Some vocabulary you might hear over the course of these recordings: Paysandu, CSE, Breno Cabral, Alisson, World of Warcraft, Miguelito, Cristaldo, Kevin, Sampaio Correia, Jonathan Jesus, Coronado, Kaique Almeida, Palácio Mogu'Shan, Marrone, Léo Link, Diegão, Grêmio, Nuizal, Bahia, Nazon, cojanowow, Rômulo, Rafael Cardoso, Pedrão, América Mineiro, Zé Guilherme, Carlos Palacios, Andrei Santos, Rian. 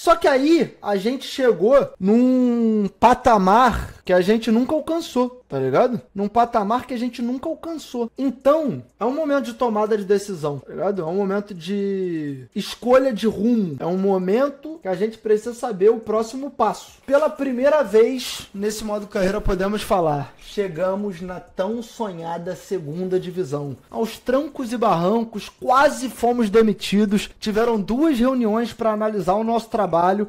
Só que aí a gente chegou num patamar que a gente nunca alcançou, tá ligado? Num patamar que a gente nunca alcançou. Então, é um momento de tomada de decisão, tá ligado? É um momento de escolha de rumo. É um momento que a gente precisa saber o próximo passo. Pela primeira vez, nesse modo carreira, podemos falar: chegamos na tão sonhada segunda divisão. Aos trancos e barrancos, quase fomos demitidos. Tiveram duas reuniões para analisar o nosso trabalho,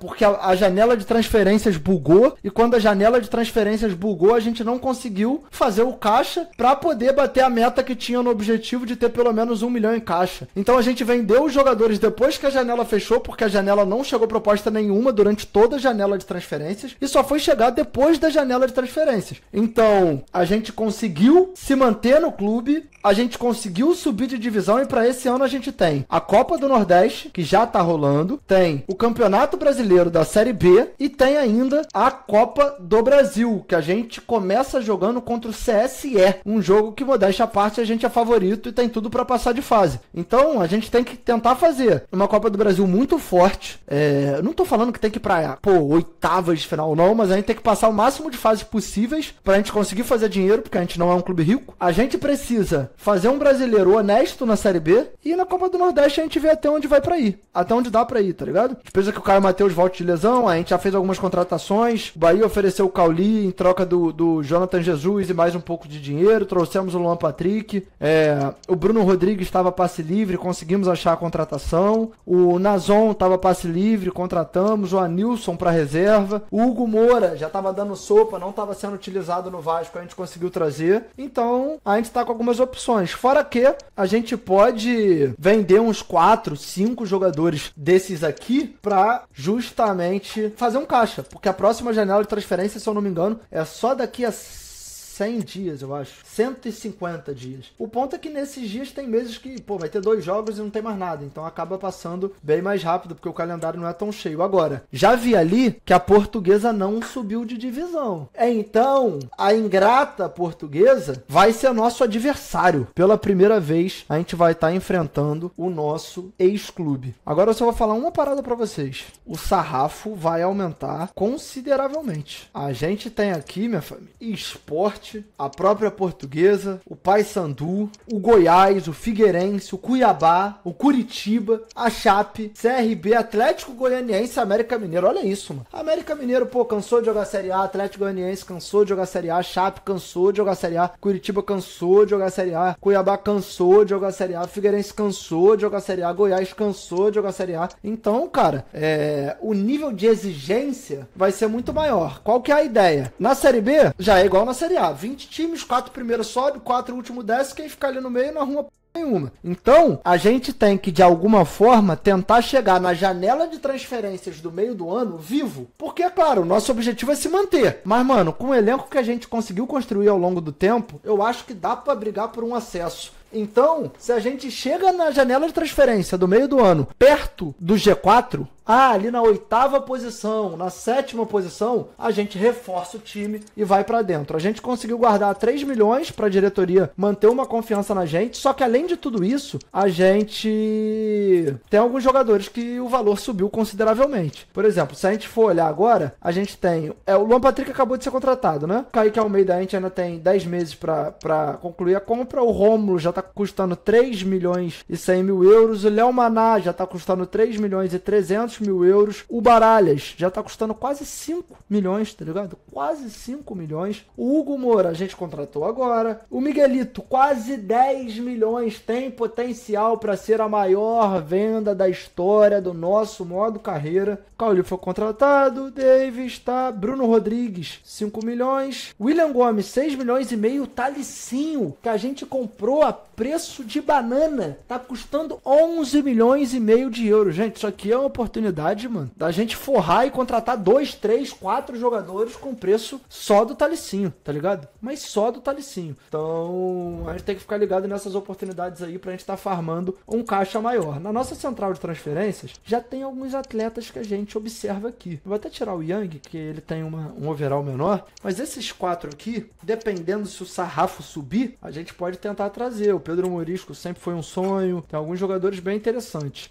porque a janela de transferências bugou, e quando a janela de transferências bugou, a gente não conseguiu fazer o caixa para poder bater a meta que tinha no objetivo de ter pelo menos 1 milhão em caixa. Então a gente vendeu os jogadores depois que a janela fechou, porque a janela não chegou proposta nenhuma durante toda a janela de transferências, e só foi chegar depois da janela de transferências. Então a gente conseguiu se manter no clube, a gente conseguiu subir de divisão, e para esse ano a gente tem a Copa do Nordeste, que já tá rolando, tem o Campeonato Brasileiro da Série B e tem ainda a Copa do Brasil, que a gente começa jogando contra o CSE, um jogo que, modéstia à parte, a gente é favorito e tem tudo para passar de fase. Então a gente tem que tentar fazer uma Copa do Brasil muito forte. Não tô falando que tem que ir pra, oitavas de final, não, mas a gente tem que passar o máximo de fases possíveis pra gente conseguir fazer dinheiro, porque a gente não é um clube rico. A gente precisa fazer um brasileiro honesto na Série B, e na Copa do Nordeste a gente vê até onde vai pra ir, até onde dá pra ir, tá ligado? A gente precisa que o Caio Matheus volte de lesão, a gente já fez algumas contratações, o Bahia ofereceu o Cauli em troca do Jonathan Jesus e mais um pouco de dinheiro, trouxemos o Luan Patrick, o Bruno Rodrigues estava passe livre, conseguimos achar a contratação, o Nazon estava passe livre, contratamos o Anilson pra reserva, o Hugo Moura já tava dando sopa, não tava sendo utilizado no Vasco, a gente conseguiu trazer. Então a gente tá com algumas opções, fora que a gente pode vender uns 4, 5 jogadores desses aqui pra justamente fazer um caixa, porque a próxima janela de transferência, se eu não me engano, é só daqui a 100 dias, eu acho. 150 dias. O ponto é que nesses dias tem meses que, vai ter 2 jogos e não tem mais nada. Então acaba passando bem mais rápido, porque o calendário não é tão cheio. Agora, já vi ali que a Portuguesa não subiu de divisão. Então, a ingrata Portuguesa vai ser nosso adversário. Pela primeira vez, a gente vai estar enfrentando o nosso ex-clube. Agora eu só vou falar uma parada pra vocês. O sarrafo vai aumentar consideravelmente. A gente tem aqui, minha família, Esporte, a própria Portuguesa, o Paysandu, o Goiás, o Figueirense, o Cuiabá, o Curitiba, a Chape, CRB, Atlético Goianiense, América Mineiro. Olha isso, mano. América Mineiro, cansou de jogar Série A. Atlético Goianiense cansou de jogar Série A. Chape cansou de jogar Série A. Curitiba cansou de jogar Série A. Cuiabá cansou de jogar Série A. Figueirense cansou de jogar Série A. Goiás cansou de jogar Série A. Então, cara, o nível de exigência vai ser muito maior. Qual que é a ideia? Na Série B, já é igual na Série A. 20 times, 4 primeiros sobe, 4 últimos desce, quem ficar ali no meio não arruma nenhuma. Então, a gente tem que, de alguma forma, tentar chegar na janela de transferências do meio do ano vivo. Porque, é claro, o nosso objetivo é se manter. Mas, mano, com o elenco que a gente conseguiu construir ao longo do tempo, eu acho que dá pra brigar por um acesso. Então, se a gente chega na janela de transferência do meio do ano, perto do G4, ali na 8ª posição, na 7ª posição, a gente reforça o time e vai pra dentro. A gente conseguiu guardar 3 milhões pra diretoria manter uma confiança na gente, só que além de tudo isso, a gente tem alguns jogadores que o valor subiu consideravelmente. Por exemplo, se a gente for olhar agora, a gente tem... o Luan Patrick acabou de ser contratado, né? O Kaique Almeida, a gente ainda tem 10 meses pra concluir a compra. O Rômulo já tá custando 3.100.000 euros, o Léo Maná já tá custando 3.300.000 euros, o Baralhas já tá custando quase 5 milhões, tá ligado? Quase 5 milhões, o Hugo Moura a gente contratou agora, o Miguelito quase 10 milhões, tem potencial pra ser a maior venda da história do nosso modo carreira, Cauli foi contratado, Davis tá, Bruno Rodrigues 5 milhões, William Gomes 6,5 milhões, Talicinho, que a gente comprou a preço de banana, tá custando 11,5 milhões de euros. Gente, isso aqui é uma oportunidade, mano, da gente forrar e contratar 2, 3, 4 jogadores com preço só do Talicinho, tá ligado? Mas só do Talicinho. Então, a gente tem que ficar ligado nessas oportunidades aí pra gente tá farmando um caixa maior. Na nossa central de transferências, já tem alguns atletas que a gente observa aqui. Eu vou até tirar o Yang, que ele tem um overall menor, mas esses 4 aqui, dependendo se o sarrafo subir, a gente pode tentar trazer. O Pedro Morisco sempre foi um sonho. Tem alguns jogadores bem interessantes.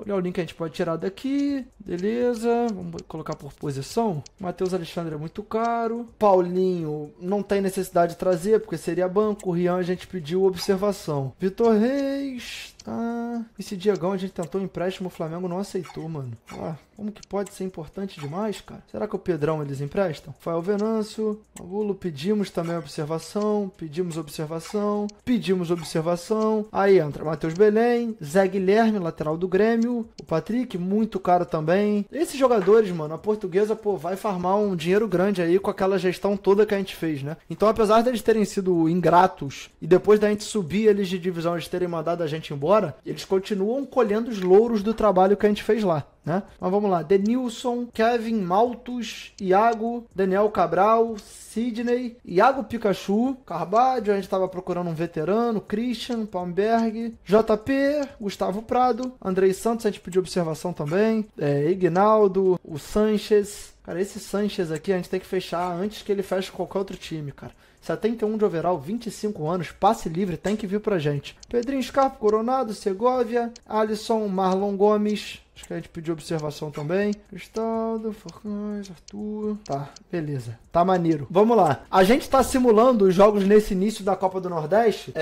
O Léo Link a gente pode tirar daqui. aqui. Beleza. Vamos colocar por posição. Matheus Alexandre é muito caro. Paulinho não tem necessidade de trazer, porque seria banco. O Rian a gente pediu observação. Vitor Reis... Ah, esse Diegão a gente tentou um empréstimo, o Flamengo não aceitou, mano. Ah, como que pode ser importante demais, cara? Será que o Pedrão eles emprestam? Fael Venâncio, Angulo, pedimos também observação, pedimos observação, pedimos observação. Aí entra Matheus Belém, Zé Guilherme, lateral do Grêmio, o Patrick, muito caro também. Esses jogadores, mano, a Portuguesa, pô, vai farmar um dinheiro grande aí com aquela gestão toda que a gente fez, né? Então, apesar deles terem sido ingratos e depois da gente subir eles de divisão, eles terem mandado a gente embora, eles continuam colhendo os louros do trabalho que a gente fez lá, né? Mas vamos lá. Denilson, Kevin Maltos, Iago, Daniel Cabral, Sidney, Iago Pikachu, Carvalho, a gente estava procurando um veterano, Christian, Palmberg, JP, Gustavo Prado, Andrei Santos, a gente pediu observação também, Ignaldo, o Sanches. Cara, esse Sanches aqui a gente tem que fechar antes que ele feche qualquer outro time, cara. 71 de overall, 25 anos, passe livre, tem que vir pra gente. Pedrinho Scarpa, Coronado, Segovia, Alisson, Marlon Gomes... Acho que a gente pediu observação também. Cristaldo, Forcões, Arthur... Tá, beleza. Tá maneiro. Vamos lá. A gente tá simulando os jogos nesse início da Copa do Nordeste,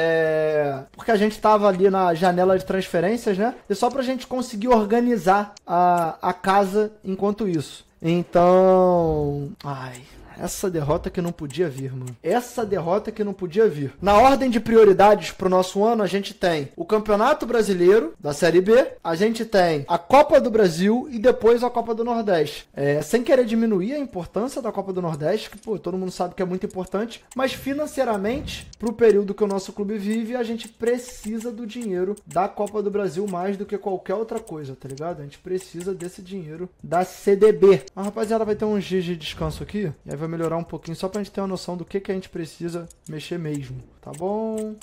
porque a gente tava ali na janela de transferências, né? E só pra gente conseguir organizar a casa enquanto isso. Então... Ai... Essa derrota que não podia vir, mano. Essa derrota que não podia vir. Na ordem de prioridades pro nosso ano, a gente tem o Campeonato Brasileiro da Série B, a gente tem a Copa do Brasil e depois a Copa do Nordeste. Sem querer diminuir a importância da Copa do Nordeste, que, pô, todo mundo sabe que é muito importante, mas financeiramente, pro período que o nosso clube vive, a gente precisa do dinheiro da Copa do Brasil mais do que qualquer outra coisa, tá ligado? A gente precisa desse dinheiro da CDB. A rapaziada vai ter uns dias de descanso aqui, e aí vai melhorar um pouquinho, só pra gente ter uma noção do que a gente precisa mexer mesmo. Tá bom,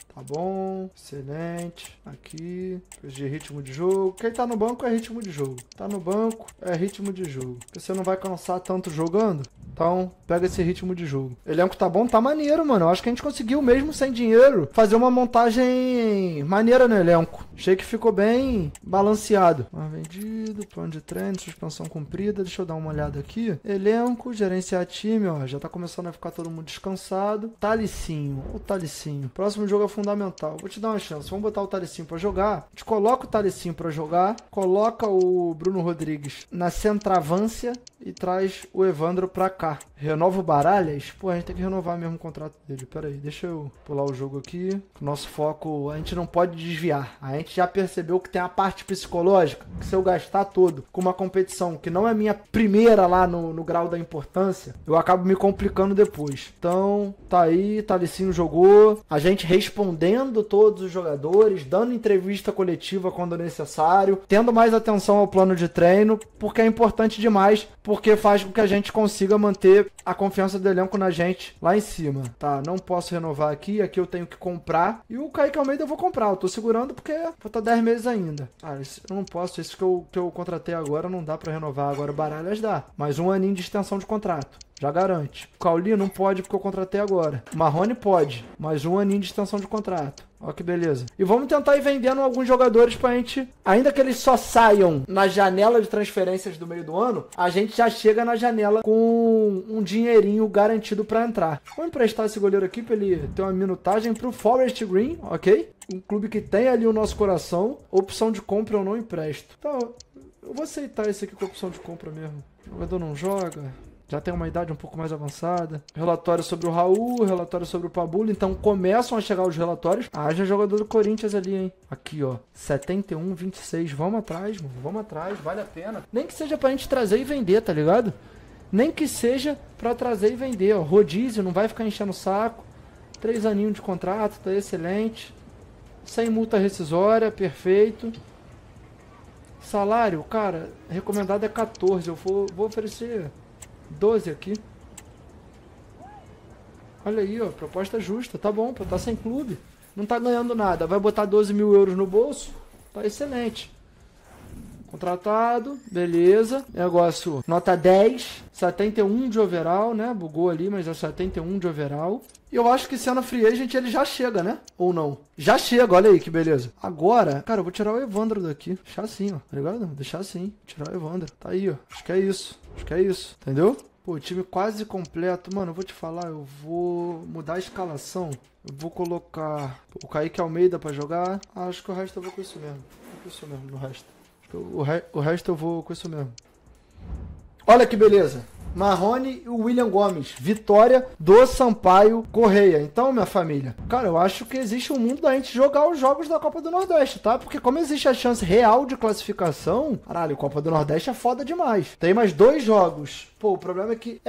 excelente. Aqui, coisa de ritmo de jogo. Quem tá no banco é ritmo de jogo. Tá no banco, é ritmo de jogo. Você não vai cansar tanto jogando, então pega esse ritmo de jogo. Elenco tá bom, tá maneiro, mano. Eu acho que a gente conseguiu, mesmo sem dinheiro, fazer uma montagem maneira no elenco. Achei que ficou bem balanceado. Mas vendido, plano de treino, suspensão cumprida. Deixa eu dar uma olhada aqui. Elenco, gerenciar time, ó. Já tá começando a ficar todo mundo descansado. Talicinho, o Talicinho. Próximo jogo é fundamental. Vou te dar uma chance. Vamos botar o Talicinho pra jogar. A gente coloca o Talicinho pra jogar. Coloca o Bruno Rodrigues na centravância e traz o Evandro pra cá. Renova o Baralhas? Pô, a gente tem que renovar mesmo o contrato dele. Pera aí, deixa eu pular o jogo aqui. Nosso foco, a gente não pode desviar. A gente já percebeu que tem a parte psicológica, que se eu gastar todo com uma competição que não é minha primeira lá no grau da importância, eu acabo me complicando depois. Então, tá aí, Talicinho jogou, a gente respondendo todos os jogadores, dando entrevista coletiva quando necessário, tendo mais atenção ao plano de treino, porque é importante demais, porque faz com que a gente consiga manter a confiança do elenco na gente lá em cima. Tá, não posso renovar aqui, aqui eu tenho que comprar, e o Kaique Almeida eu vou comprar, eu tô segurando porque vou estar 10 meses ainda. Ah, eu não posso, isso que eu contratei agora não dá pra renovar, agora o Baralhas dá, mas um aninho de extensão de contrato. Já garante. Cauli não pode porque eu contratei agora. Marrone pode. Mais um aninho de extensão de contrato. Ó que beleza. E vamos tentar ir vendendo alguns jogadores pra gente... Ainda que eles só saiam na janela de transferências do meio do ano, a gente já chega na janela com um dinheirinho garantido pra entrar. Vou emprestar esse goleiro aqui pra ele ter uma minutagem pro Forest Green, ok? Um clube que tem ali o nosso coração. Opção de compra eu não empresto. Então, eu vou aceitar esse aqui com opção de compra mesmo. O jogador não joga... Já tem uma idade um pouco mais avançada. Relatório sobre o Raul, relatório sobre o Pabulo. Então começam a chegar os relatórios. Ah, já é jogador do Corinthians ali, hein? Aqui, ó. 71, 26. Vamos atrás, mano. Vamos atrás. Vale a pena. Nem que seja pra gente trazer e vender, tá ligado? Nem que seja pra trazer e vender, ó. Rodízio, não vai ficar enchendo o saco. 3 aninhos de contrato, tá excelente. Sem multa rescisória, perfeito. Salário, cara, recomendado é 14. Eu vou oferecer... 12 aqui. Olha aí, ó, proposta justa. Tá bom, tá sem clube. Não tá ganhando nada. Vai botar 12 mil euros no bolso? Tá excelente. Contratado, beleza. Negócio, nota 10. 71 de overall, né? Bugou ali, mas é 71 de overall. E eu acho que sendo free agent ele já chega, né? Ou não? Já chega, olha aí que beleza. Agora, cara, eu vou tirar o Evandro daqui. Vou deixar assim, ó. Tá ligado? Vou deixar assim. Tirar o Evandro. Tá aí, ó. Acho que é isso. Acho que é isso. Entendeu? Pô, o time quase completo. Mano, eu vou te falar, eu vou mudar a escalação. Eu vou colocar o Kaique Almeida pra jogar. Ah, acho que o resto eu vou com isso mesmo. Vou com isso mesmo, no resto. Acho que o resto eu vou com isso mesmo. Olha que beleza. Marrone e o William Gomes. Vitória do Sampaio Correia. Então, minha família, cara, eu acho que existe um mundo da gente jogar os jogos da Copa do Nordeste, tá? Porque como existe a chance real de classificação, caralho, Copa do Nordeste é foda demais. Tem mais 2 jogos. Pô, o problema é que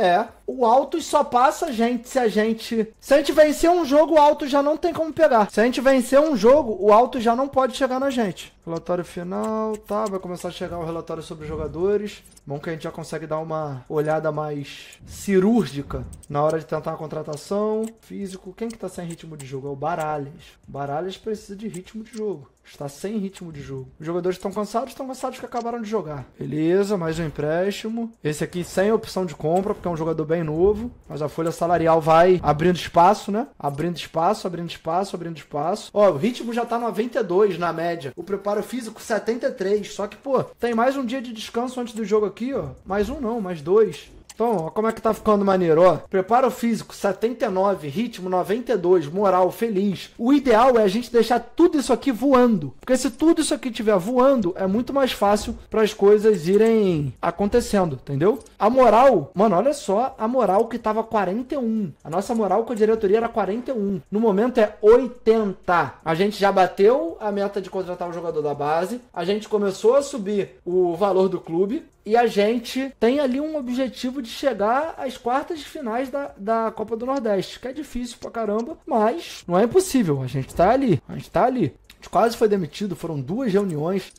o Autos só passa a gente se a gente... Se a gente vencer um jogo, o Autos já não tem como pegar. Se a gente vencer um jogo, o Autos já não pode chegar na gente. Relatório final, tá? Vai começar a chegar o relatório sobre os jogadores. Bom que a gente já consegue dar uma olhada mais cirúrgica na hora de tentar uma contratação. Físico. Quem que tá sem ritmo de jogo? É o Baralhas. Baralhas precisa de ritmo de jogo. Está sem ritmo de jogo. Os jogadores estão cansados que acabaram de jogar. Beleza, mais um empréstimo. Esse aqui sem opção de compra, porque é um jogador bem novo. Mas a folha salarial vai abrindo espaço, né? Abrindo espaço, abrindo espaço, abrindo espaço. Ó, o ritmo já tá 92 na média. O preparo físico 73. Só que, pô, tem mais um dia de descanso antes do jogo aqui, ó. Mais um não, mais 2. Então, ó, como é que tá ficando maneiro, ó. Preparo físico, 79, ritmo, 92, moral, feliz. O ideal é a gente deixar tudo isso aqui voando. Porque se tudo isso aqui estiver voando, é muito mais fácil para as coisas irem acontecendo, entendeu? A moral, mano, olha só a moral que tava 41. A nossa moral com a diretoria era 41. No momento é 80. A gente já bateu a meta de contratar o jogador da base. A gente começou a subir o valor do clube. E a gente tem ali um objetivo de chegar às quartas de finais da Copa do Nordeste, que é difícil pra caramba, mas não é impossível. A gente tá ali, a gente tá ali. A gente quase foi demitido, foram 2 reuniões,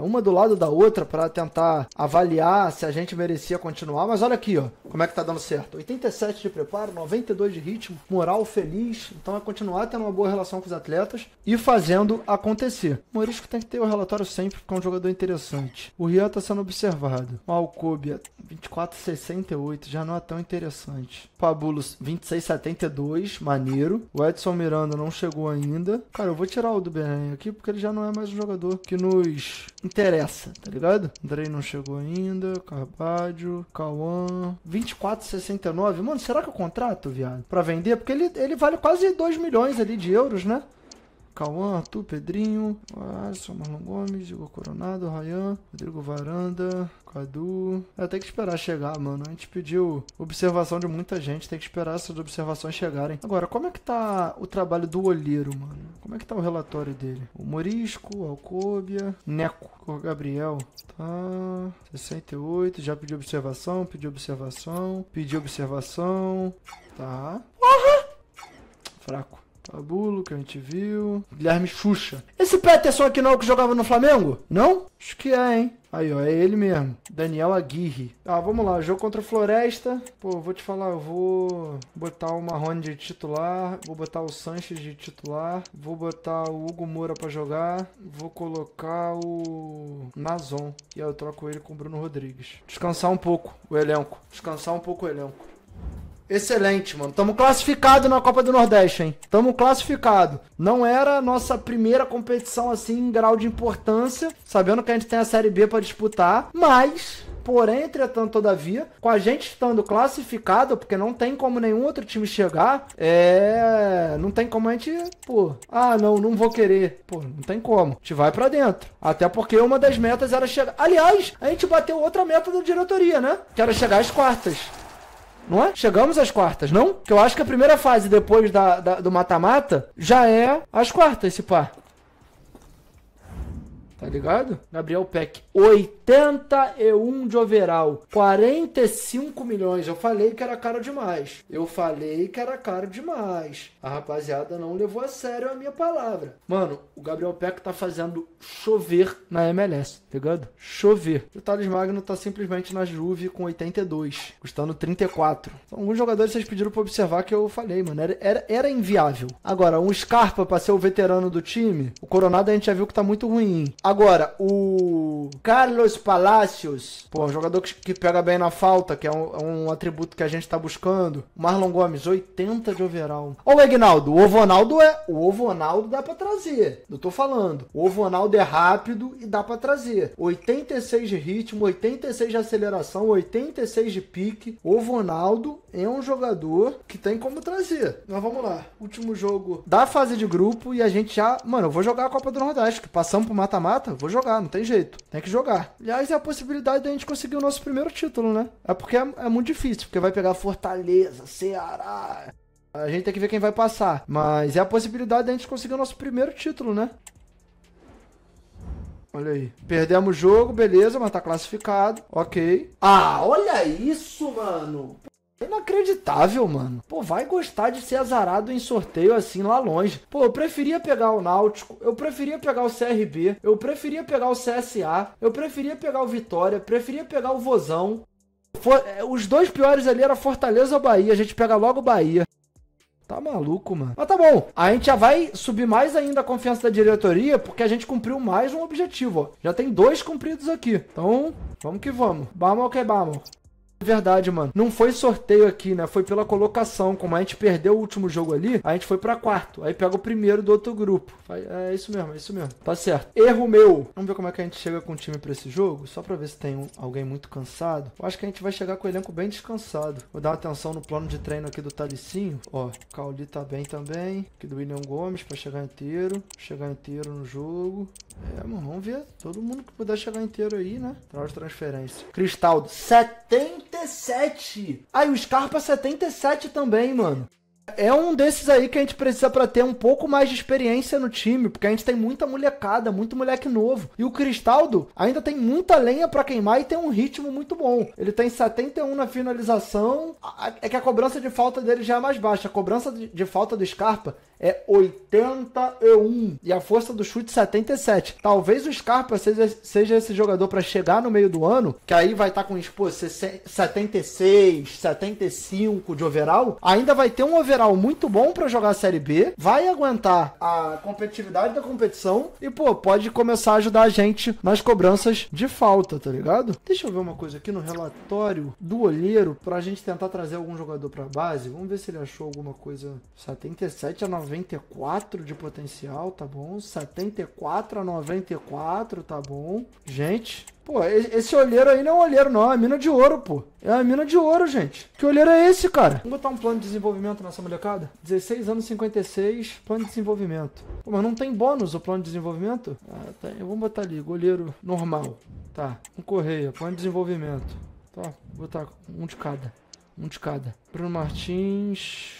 uma do lado da outra para tentar avaliar se a gente merecia continuar, mas olha aqui, ó, como é que tá dando certo. 87 de preparo, 92 de ritmo, moral feliz, então é continuar tendo uma boa relação com os atletas e fazendo acontecer. O Morisco tem que ter o relatório sempre, porque é um jogador interessante. O Rian tá sendo observado. O Alcobia, 24,68, já não é tão interessante. Pabulo, 26,72, maneiro. O Edson Miranda não chegou ainda. Cara, eu vou tirar o do BR aqui, porque ele já não é mais um jogador que nos interessa, tá ligado? Andrei não chegou ainda, Carvalho, Cauã, 24,69. Mano, será que eu contrato, viado? Pra vender? Porque ele vale quase 2 milhões ali de euros, né? Cauã, Arthur, Pedrinho, Alisson, Marlon Gomes, Hugo Coronado, Rian, Rodrigo Varanda, Cadu. Tem que esperar chegar, mano. A gente pediu observação de muita gente, tem que esperar essas observações chegarem. Agora, como é que tá o trabalho do olheiro, mano? Como é que tá o relatório dele? O Morisco, Alcobia, Neco, o Gabriel, tá... 68, já pediu observação, pediu observação, pediu observação, tá... Fraco. Pabulo, que a gente viu. Guilherme Xuxa. Esse Peterson aqui não é o que jogava no Flamengo? Não? Acho que é, hein? Aí, ó, é ele mesmo. Daniel Aguirre. Ah, vamos lá. Jogo contra o Floresta. Pô, vou te falar, eu vou botar o Marrone de titular. Vou botar o Sanches de titular. Vou botar o Hugo Moura pra jogar. Vou colocar o Nazon. E aí eu troco ele com o Bruno Rodrigues. Descansar um pouco o elenco. Descansar um pouco o elenco. Excelente, mano. Tamo classificado na Copa do Nordeste, hein? Tamo classificado. Não era a nossa primeira competição, assim, em grau de importância, sabendo que a gente tem a Série B pra disputar, mas... Porém, entretanto, todavia, com a gente estando classificado, porque não tem como nenhum outro time chegar, não tem como a gente, pô, ah, não, não vou querer. Pô, não tem como. A gente vai pra dentro. Até porque uma das metas era chegar... Aliás, a gente bateu outra meta da diretoria, né? Que era chegar às quartas. Não é? Chegamos às quartas, não? Porque eu acho que a primeira fase depois do mata-mata já é às quartas, esse pá. Tá ligado? Gabriel Peck, 81 de overall, 45 milhões. Eu falei que era caro demais. A rapaziada não levou a sério a minha palavra. Mano, o Gabriel Peck tá fazendo chover na MLS, tá ligado? Chover. O Thales Magno tá simplesmente na Juve com 82, custando 34. Então, alguns jogadores vocês pediram pra observar que eu falei, mano. Era inviável. Agora, um Scarpa pra ser o veterano do time, o Coronado a gente já viu que tá muito ruim. Agora, o Carlos Palacios, pô, um jogador que pega bem na falta, que é um atributo que a gente tá buscando. Marlon Gomes, 80 de overall. Ó o Egnaldo, o Ovonaldo dá pra trazer, eu tô falando. O Ovonaldo é rápido e dá pra trazer. 86 de ritmo, 86 de aceleração, 86 de pique. O Ovonaldo é um jogador que tem como trazer. Mas vamos lá, último jogo da fase de grupo e a gente já... Mano, eu vou jogar a Copa do Nordeste, que passamos pro mata-mata, vou jogar, não tem jeito, tem que jogar. Aliás, é a possibilidade da gente conseguir o nosso primeiro título, né? É porque é muito difícil, porque vai pegar Fortaleza, Ceará... A gente tem que ver quem vai passar, mas é a possibilidade da gente conseguir o nosso primeiro título, né? Olha aí. Perdemos o jogo, beleza, mas tá classificado. Ok. Ah, olha isso, mano. Inacreditável, mano. Pô, vai gostar de ser azarado em sorteio assim lá longe. Pô, eu preferia pegar o Náutico, eu preferia pegar o CRB, eu preferia pegar o CSA, eu preferia pegar o Vitória, preferia pegar o Vozão. Os dois piores ali era Fortaleza ou Bahia, a gente pega logo o Bahia. Tá maluco, mano. Mas tá bom. A gente já vai subir mais ainda a confiança da diretoria, porque a gente cumpriu mais um objetivo, ó. Já tem dois cumpridos aqui. Então, vamos que vamos. Vamos que vamos. Verdade, mano. Não foi sorteio aqui, né? Foi pela colocação. Como a gente perdeu o último jogo ali, a gente foi pra quarto. Aí pega o primeiro do outro grupo. É isso mesmo, é isso mesmo. Tá certo. Erro meu. Vamos ver como é que a gente chega com o time pra esse jogo? Só pra ver se tem alguém muito cansado. Eu acho que a gente vai chegar com o elenco bem descansado. Vou dar uma atenção no plano de treino aqui do Talicinho. Ó, Cauli tá bem também. Aqui do William Gomes pra chegar inteiro. Chegar inteiro no jogo. É, mano, vamos ver. Todo mundo que puder chegar inteiro aí, né? Trau de transferência. Cristaldo, 77. Ah, e o Scarpa 77 também, mano. É um desses aí que a gente precisa pra ter um pouco mais de experiência no time, porque a gente tem muita molecada, muito moleque novo. E o Cristaldo ainda tem muita lenha pra queimar e tem um ritmo muito bom. Ele tem 71 na finalização. É que a cobrança de falta dele já é mais baixa. A cobrança de falta do Scarpa é 81. E a força do chute, 77. Talvez o Scarpa seja esse jogador para chegar no meio do ano, que aí vai estar com, pô, 76, 75 de overall. Ainda vai ter um overall muito bom para jogar a Série B. Vai aguentar a competitividade da competição. E, pô, pode começar a ajudar a gente nas cobranças de falta, tá ligado? Deixa eu ver uma coisa aqui no relatório do olheiro pra gente tentar trazer algum jogador pra base. Vamos ver se ele achou alguma coisa. 77 a 9. 94 de potencial, tá bom. 74 a 94, tá bom. Gente, pô, esse olheiro aí não é um olheiro, não. É uma mina de ouro, pô. É uma mina de ouro, gente. Que olheiro é esse, cara? Vamos botar um plano de desenvolvimento nessa molecada? 16 anos, 56, plano de desenvolvimento. Pô, mas não tem bônus o plano de desenvolvimento? Ah, tá. Eu vou botar ali, goleiro normal. Tá, um Correia, plano de desenvolvimento. Tá, vou botar um de cada. Um de cada. Bruno Martins...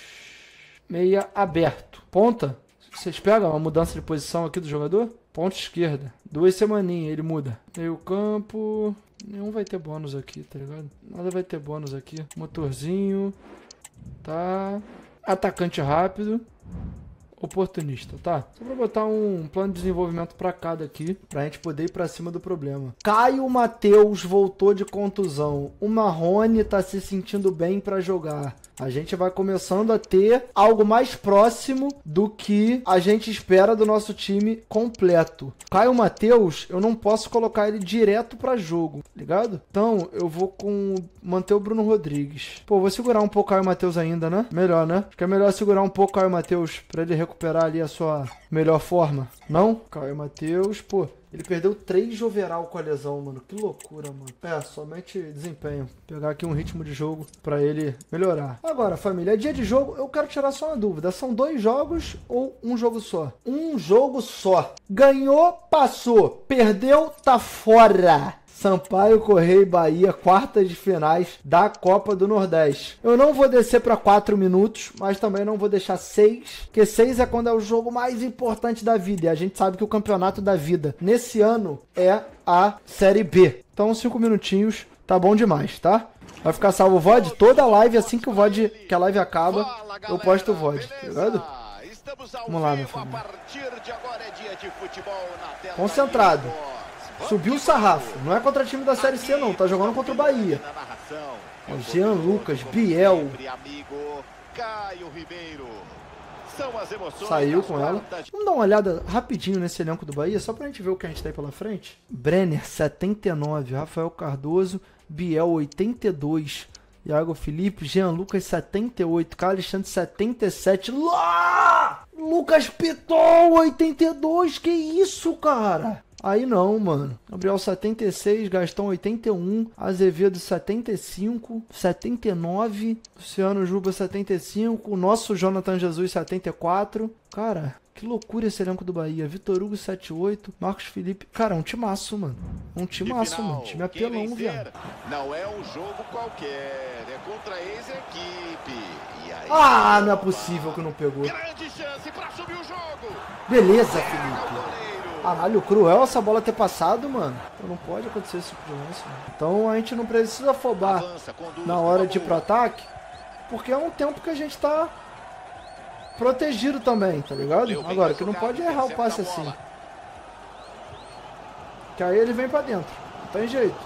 Meia aberto. Ponta. Vocês pegam a mudança de posição aqui do jogador? Ponta esquerda. 2 semaninhas, ele muda. Meio campo. Nenhum vai ter bônus aqui, tá ligado? Nada vai ter bônus aqui. Motorzinho. Tá. Atacante rápido. Oportunista, tá? Só pra botar um plano de desenvolvimento pra cada aqui, pra gente poder ir pra cima do problema. Caio Matheus voltou de contusão. O Marrone tá se sentindo bem pra jogar. A gente vai começando a ter algo mais próximo do que a gente espera do nosso time completo. Caio Matheus, eu não posso colocar ele direto pra jogo, ligado? Então, eu vou manter o Bruno Rodrigues. Pô, vou segurar um pouco o Caio Matheus ainda, né? Melhor, né? Acho que é melhor segurar um pouco o Caio Matheus pra ele recuperar ali a sua melhor forma. Não? Caio Matheus, pô. Ele perdeu 3 de overall com a lesão, mano. Que loucura, mano. É, somente desempenho. Vou pegar aqui um ritmo de jogo pra ele melhorar. Agora, família, é dia de jogo. Eu quero tirar só uma dúvida. São 2 jogos ou um jogo só? Um jogo só. Ganhou, passou. Perdeu, tá fora. Sampaio Correia e Bahia, quartas de finais da Copa do Nordeste. Eu não vou descer para 4 minutos, mas também não vou deixar 6, porque 6 é quando é o jogo mais importante da vida. E a gente sabe que o campeonato da vida nesse ano é a Série B. Então 5 minutinhos, tá bom demais, tá? Vai ficar salvo o VOD toda a live, assim que a live acaba, eu posto o VOD, tá ligado? Vamos lá, meu filho. Concentrado. Subiu o sarrafo. Não é contra time da Série C, não. Tá jogando contra o Bahia. Jean Lucas, Biel. saiu com ela. Vamos dar uma olhada rapidinho nesse elenco do Bahia, só pra gente ver o que a gente tem pela frente. Brenner, 79. Rafael Cardoso, Biel, 82. Iago Felipe, Jean Lucas, 78. Carlos Alexandre, 77. Lá! Lucas Piton, 82. Que isso, cara? Aí não, mano. Gabriel 76, Gastão 81, Azevedo 75, 79, Luciano Juba 75, nosso Jonathan Jesus 74. Cara, que loucura esse elenco do Bahia. Vitor Hugo 78, Marcos Felipe. Cara, é um timaço, mano. É um timaço, mano. Time apelão, viado. Não é um jogo qualquer, é contra a ex-equipe. Ah, não é possível que não pegou. Grande chance pra subir o jogo. Beleza, Felipe. Caralho, cruel essa bola ter passado, mano. Então não pode acontecer esse tipo de lance, mano. Então a gente não precisa afobar na hora de ir pro ataque, porque é um tempo que a gente tá protegido também, tá ligado? Agora, que não pode errar o passe assim. Que aí ele vem pra dentro. Não tem jeito.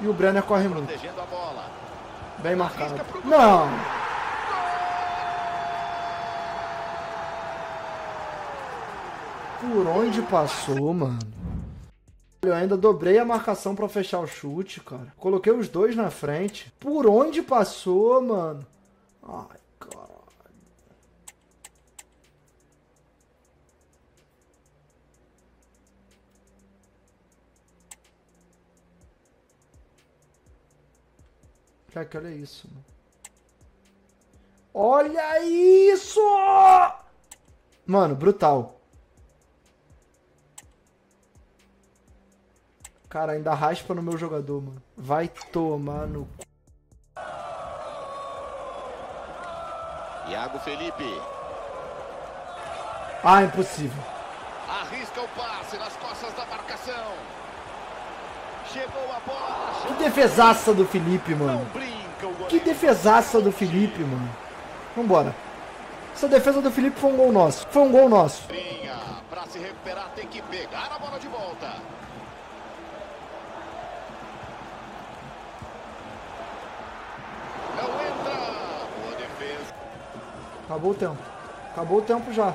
E o Brenner corre muito. Bem marcado. Não! Por onde passou, mano? Eu ainda dobrei a marcação pra fechar o chute, cara. Coloquei os dois na frente. Por onde passou, mano? Ai, caralho. Cara, olha isso, mano. Olha isso! Mano, brutal. Cara, ainda raspa no meu jogador, mano. Vai tomar no cu. Iago Felipe. Ah, impossível. Arrisca o passe nas costas da marcação. Chegou a bola. Chegou. Que defesaça do Felipe, mano. Que defesaça do Felipe, mano. Vambora. Essa defesa do Felipe foi um gol nosso. Foi um gol nosso. Pra se recuperar tem que pegar a bola de volta. Acabou o tempo. Acabou o tempo já.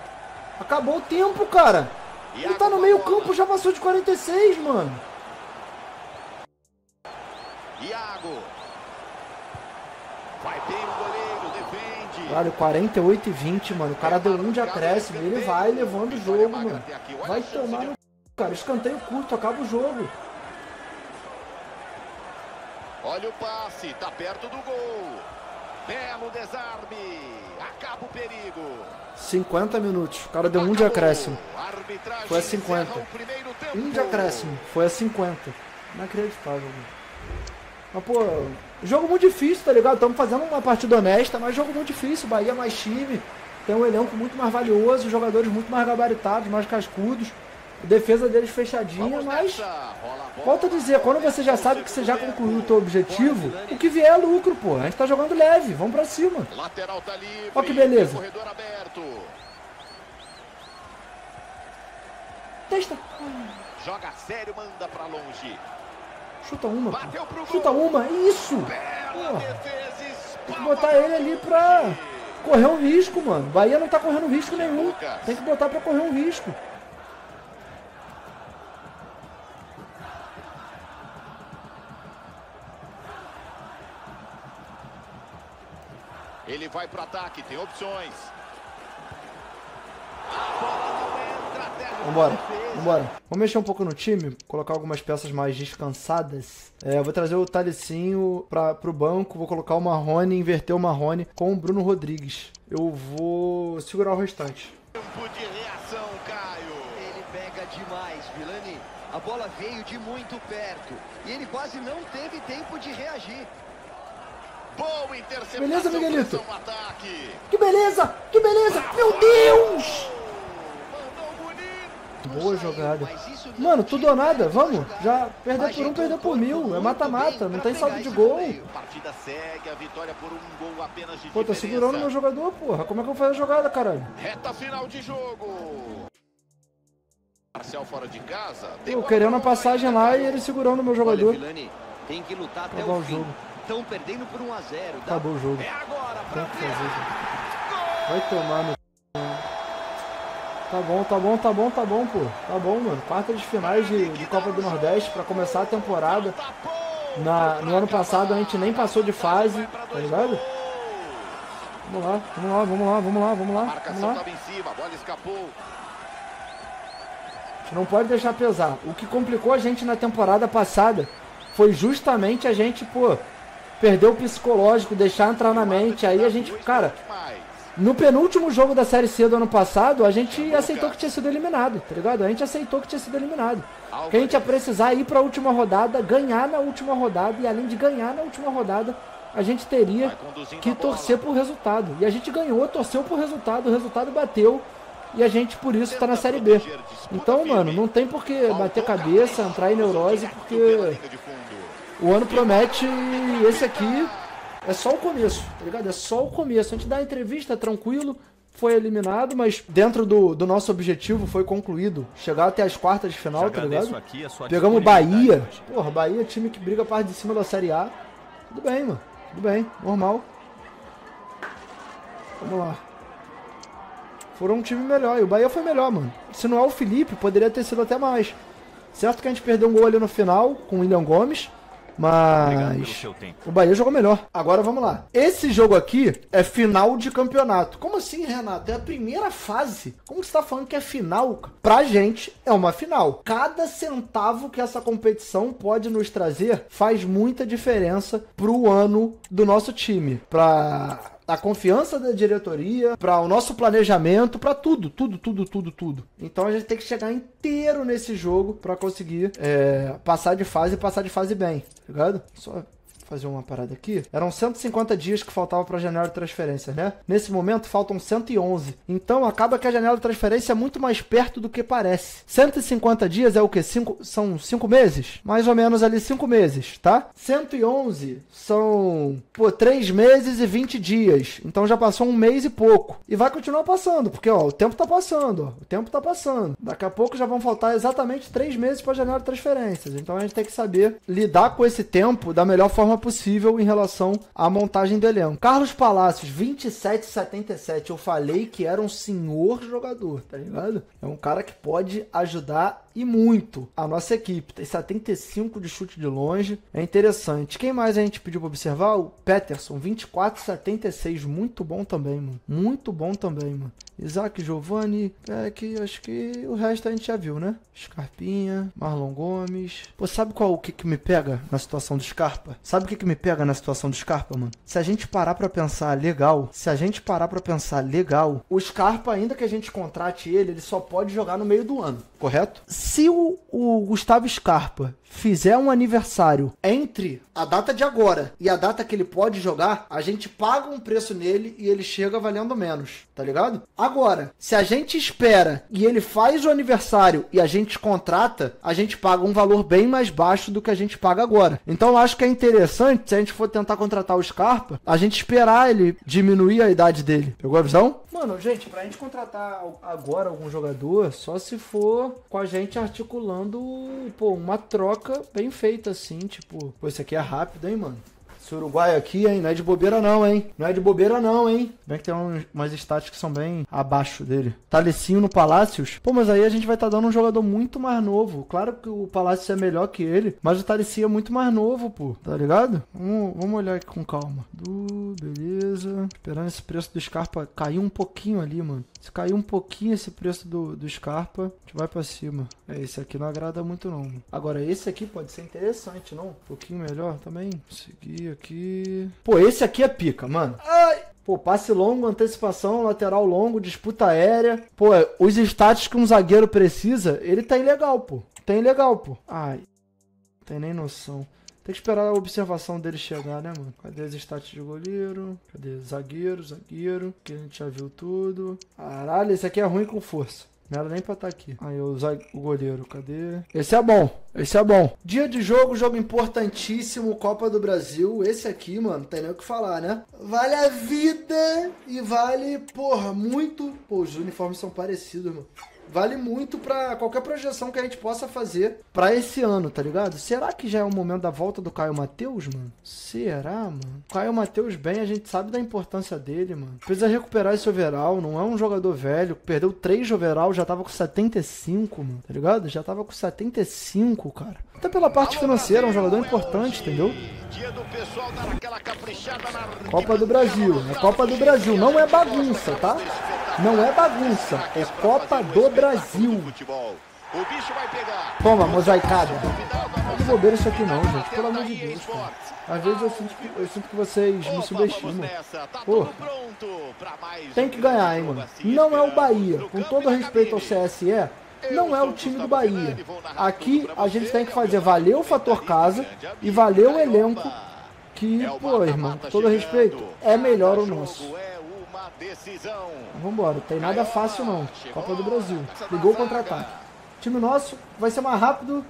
Acabou o tempo, cara. Ele tá no meio campo, já passou de 46, mano. Iago. Vai bem o goleiro, defende. Claro, 48 e 20, mano. O cara deu um de acréscimo. Ele vai levando o jogo, mano. Vai tomar no c... cara. Escanteio curto, acaba o jogo. Olha o passe, tá perto do gol. Belo desarme. Acaba o perigo. 50 minutos. O cara deu um de acréscimo. Foi a 50. Um de acréscimo. Foi a 50. Inacreditável, mano. Mas, pô, jogo muito difícil, tá ligado? Estamos fazendo uma partida honesta, mas jogo muito difícil. Bahia mais time. Tem um elenco muito mais valioso. Jogadores muito mais gabaritados, mais cascudos. A defesa deles fechadinha, mas... volto a dizer, quando você já sabe que você já concluiu o teu objetivo, o que vier é lucro, pô. A gente tá jogando leve, vamos pra cima. Ó que beleza. Testa. Joga sério, manda pra longe. Chuta uma, pô. Chuta uma, isso. Tem que botar ele ali pra correr um risco, mano. Bahia não tá correndo risco nenhum. Tem que botar pra correr um risco. Ele vai pro ataque, tem opções. Vambora, vambora. Vamos mexer um pouco no time, colocar algumas peças mais descansadas. É, eu vou trazer o Talicinho pro banco, vou colocar o Marrone, inverter o Marrone com o Bruno Rodrigues. Eu vou segurar o restante. Tempo de reação, Caio. Ele pega demais, Vilani. A bola veio de muito perto e ele quase não teve tempo de reagir. Boa interceptação. Beleza, Miguelito. Que beleza, que beleza. Meu Deus. Boa jogada. Mano, tudo ou nada, vamos. Já perdeu por um, perdeu por mil. É mata-mata, não tem saldo de gol. Pô, tá segurando meu jogador, porra. Como é que eu faço a jogada, caralho? Reta final de jogo. Marcel fora de casa. Eu querendo a passagem lá e ele segurando meu jogador. Tem que lutar até o jogo. Estão perdendo por 1 a 0. Acabou o jogo. É agora, tem que fazer. Gol! Vai tomar no... Tá bom, pô. Tá bom, mano. Quartas de finais de Copa do Nordeste pra começar a temporada. No ano passado a gente nem passou de fase, tá ligado? Vamos lá. Marcação tava em cima, a bola escapou. A gente não pode deixar pesar. O que complicou a gente na temporada passada foi justamente a gente, pô, perder o psicológico, deixar entrar na mente. Aí a gente, cara... No penúltimo jogo da Série C do ano passado, a gente aceitou que tinha sido eliminado, tá ligado? A gente aceitou que tinha sido eliminado. Que a gente ia precisar ir pra última rodada, ganhar na última rodada, e além de ganhar na última rodada, a gente teria que torcer pro resultado. E a gente ganhou, torceu pro resultado, o resultado bateu, e a gente, por isso, tá na Série B. Então, mano, não tem por que bater cabeça, entrar em neurose, porque o ano promete e esse aqui... É só o começo, tá ligado? É só o começo. A gente dá a entrevista tranquilo, foi eliminado, mas dentro do nosso objetivo foi concluído. Chegar até as quartas de final, tá ligado? Aqui, pegamos Bahia. Porra, Bahia é time que briga a parte de cima da Série A. Tudo bem, mano. Tudo bem, normal. Vamos lá. Foram um time melhor. E o Bahia foi melhor, mano. Se não é o Felipe, poderia ter sido até mais. Certo que a gente perdeu um gol ali no final com o William Gomes. Mas o Bahia jogou melhor. Agora vamos lá. Esse jogo aqui é final de campeonato. Como assim, Renato? É a primeira fase? Como você tá falando que é final? Pra gente é uma final. Cada centavo que essa competição pode nos trazer faz muita diferença pro ano do nosso time. Pra a confiança da diretoria, pra o nosso planejamento, pra tudo. Então a gente tem que chegar inteiro nesse jogo pra conseguir passar de fase e passar de fase bem, ligado? Só fazer uma parada aqui. Eram 150 dias que faltava pra janela de transferências, né? Nesse momento faltam 111. Então acaba que a janela de transferência é muito mais perto do que parece. 150 dias é o quê? São 5 meses? Mais ou menos ali 5 meses, tá? 111 são, pô, 3 meses e 20 dias. Então já passou um mês e pouco. E vai continuar passando, porque, ó, o tempo tá passando, ó. O tempo tá passando. Daqui a pouco já vão faltar exatamente 3 meses pra janela de transferências. Então a gente tem que saber lidar com esse tempo da melhor forma possível em relação à montagem do elenco. Carlos Palacios, 27,77. Eu falei que era um senhor jogador, tá ligado? É um cara que pode ajudar e muito a nossa equipe. Tem 75 de chute de longe. É interessante. Quem mais a gente pediu pra observar? O Peterson, 24,76. Muito bom também, mano. Isaac, Giovanni, acho que o resto a gente já viu, né? Scarpinha, Marlon Gomes. Pô, sabe qual o que me pega na situação do Scarpa? Mano? Se a gente parar pra pensar legal, o Scarpa, ainda que a gente contrate ele, ele só pode jogar no meio do ano, correto? Se o Gustavo Scarpa fizer um aniversário entre a data de agora e a data que ele pode jogar, a gente paga um preço nele e ele chega valendo menos, tá ligado? Agora, se a gente espera e ele faz o aniversário e a gente contrata, a gente paga um valor bem mais baixo do que a gente paga agora. Então eu acho que é interessante, se a gente for tentar contratar o Scarpa, a gente esperar ele diminuir a idade dele. Pegou a visão? Mano, gente, pra gente contratar agora algum jogador, só se for com a gente articulando, pô, uma troca bem feita assim, tipo... Pô, isso aqui é rápido, hein, mano? Esse uruguaio aqui, hein? Não é de bobeira não, hein? Bem que tem umas stats que são bem abaixo dele. Talicinho no Palacios. Pô, mas aí a gente vai estar dando um jogador muito mais novo. Claro que o Palacios é melhor que ele, mas o Talicinho é muito mais novo, pô. Tá ligado? Vamos olhar aqui com calma. Beleza. Esperando esse preço do Scarpa cair um pouquinho ali, mano. Se cair um pouquinho esse preço do Scarpa, a gente vai pra cima. Esse aqui não agrada muito não, mano. Agora, esse aqui pode ser interessante, não? Um pouquinho melhor também. Seguir aqui... Pô, esse aqui é pica, mano. Ai! Pô, passe longo, antecipação, lateral longo, disputa aérea. Pô, os status que um zagueiro precisa, ele tem legal, pô. Ai, não tem nem noção. Tem que esperar a observação dele chegar, né, mano? Cadê as status de goleiro? Cadê? Zagueiro. Aqui a gente já viu tudo. Caralho, esse aqui é ruim com força. Não era nem pra estar aqui. Aí o goleiro, cadê? Esse é bom. Dia de jogo importantíssimo, Copa do Brasil. Esse aqui, mano, não tem nem o que falar, né? Vale a vida e vale, porra, muito. Pô, os uniformes são parecidos, mano. vale muito pra qualquer projeção que a gente possa fazer pra esse ano, tá ligado? Será que já é o momento da volta do Caio Matheus, mano? Será, mano? Caio Matheus bem, a gente sabe da importância dele, mano. Precisa recuperar esse overall, não é um jogador velho. Perdeu 3 overall, já tava com 75, mano, tá ligado? Já tava com 75, cara. Até pela parte financeira, é um jogador importante, entendeu? Copa do Brasil, é Copa do Brasil, não é bagunça, tá? Não é bagunça, é Copa do Brasil. Toma, mosaicada. Não é de bobeira isso aqui não, gente, pelo amor de Deus, cara. Às vezes eu sinto que vocês me subestimam. Pô, tem que ganhar, hein, mano. Não é o Bahia, com todo respeito ao CSE, não é o time do Bahia. Aqui a gente tem que fazer valer o fator casa e valer o elenco que, pô, irmão, com todo respeito, é melhor o nosso. Vambora, tem nada fácil não. Copa do Brasil, ligou o contra-ataque. O time nosso vai ser mais rápido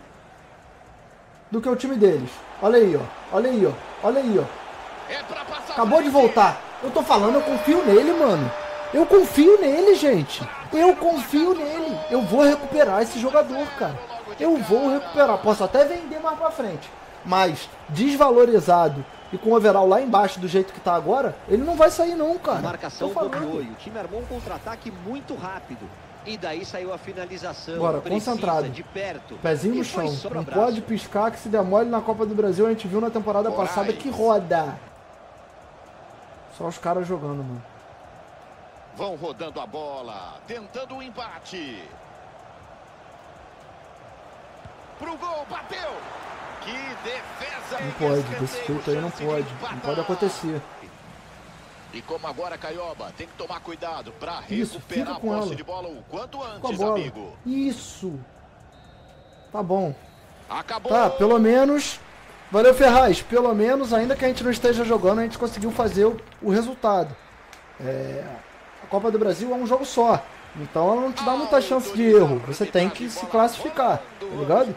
do que o time deles. Olha aí, ó, olha aí, ó, olha aí, ó. Acabou de voltar. Eu tô falando, eu confio nele, mano. Eu confio nele, gente. Eu confio nele. Eu vou recuperar esse jogador, cara. Eu vou recuperar. Posso até vender mais pra frente. Mas desvalorizado e com o overall lá embaixo do jeito que tá agora, ele não vai sair não, cara. A marcação dominou e o time armou um contra-ataque muito rápido. E daí saiu a finalização. Agora, concentrado. De perto. Pezinho no chão. Não pode piscar que se der mole na Copa do Brasil. A gente viu na temporada passada que roda. Só os caras jogando, mano. Vão rodando a bola, tentando o empate. Pro gol, bateu. Que defesa! Não pode, desse jeito aí não pode. Não pode acontecer. E como agora, Caioba, tem que tomar cuidado pra recuperar a posse de bola o quanto antes, amigo. Isso. Tá bom. Acabou. Tá, pelo menos... Valeu, Ferraz. Pelo menos, ainda que a gente não esteja jogando, a gente conseguiu fazer o resultado. A Copa do Brasil é um jogo só. Então ela não te dá muita chance de erro. Você tem que se classificar, tá ligado?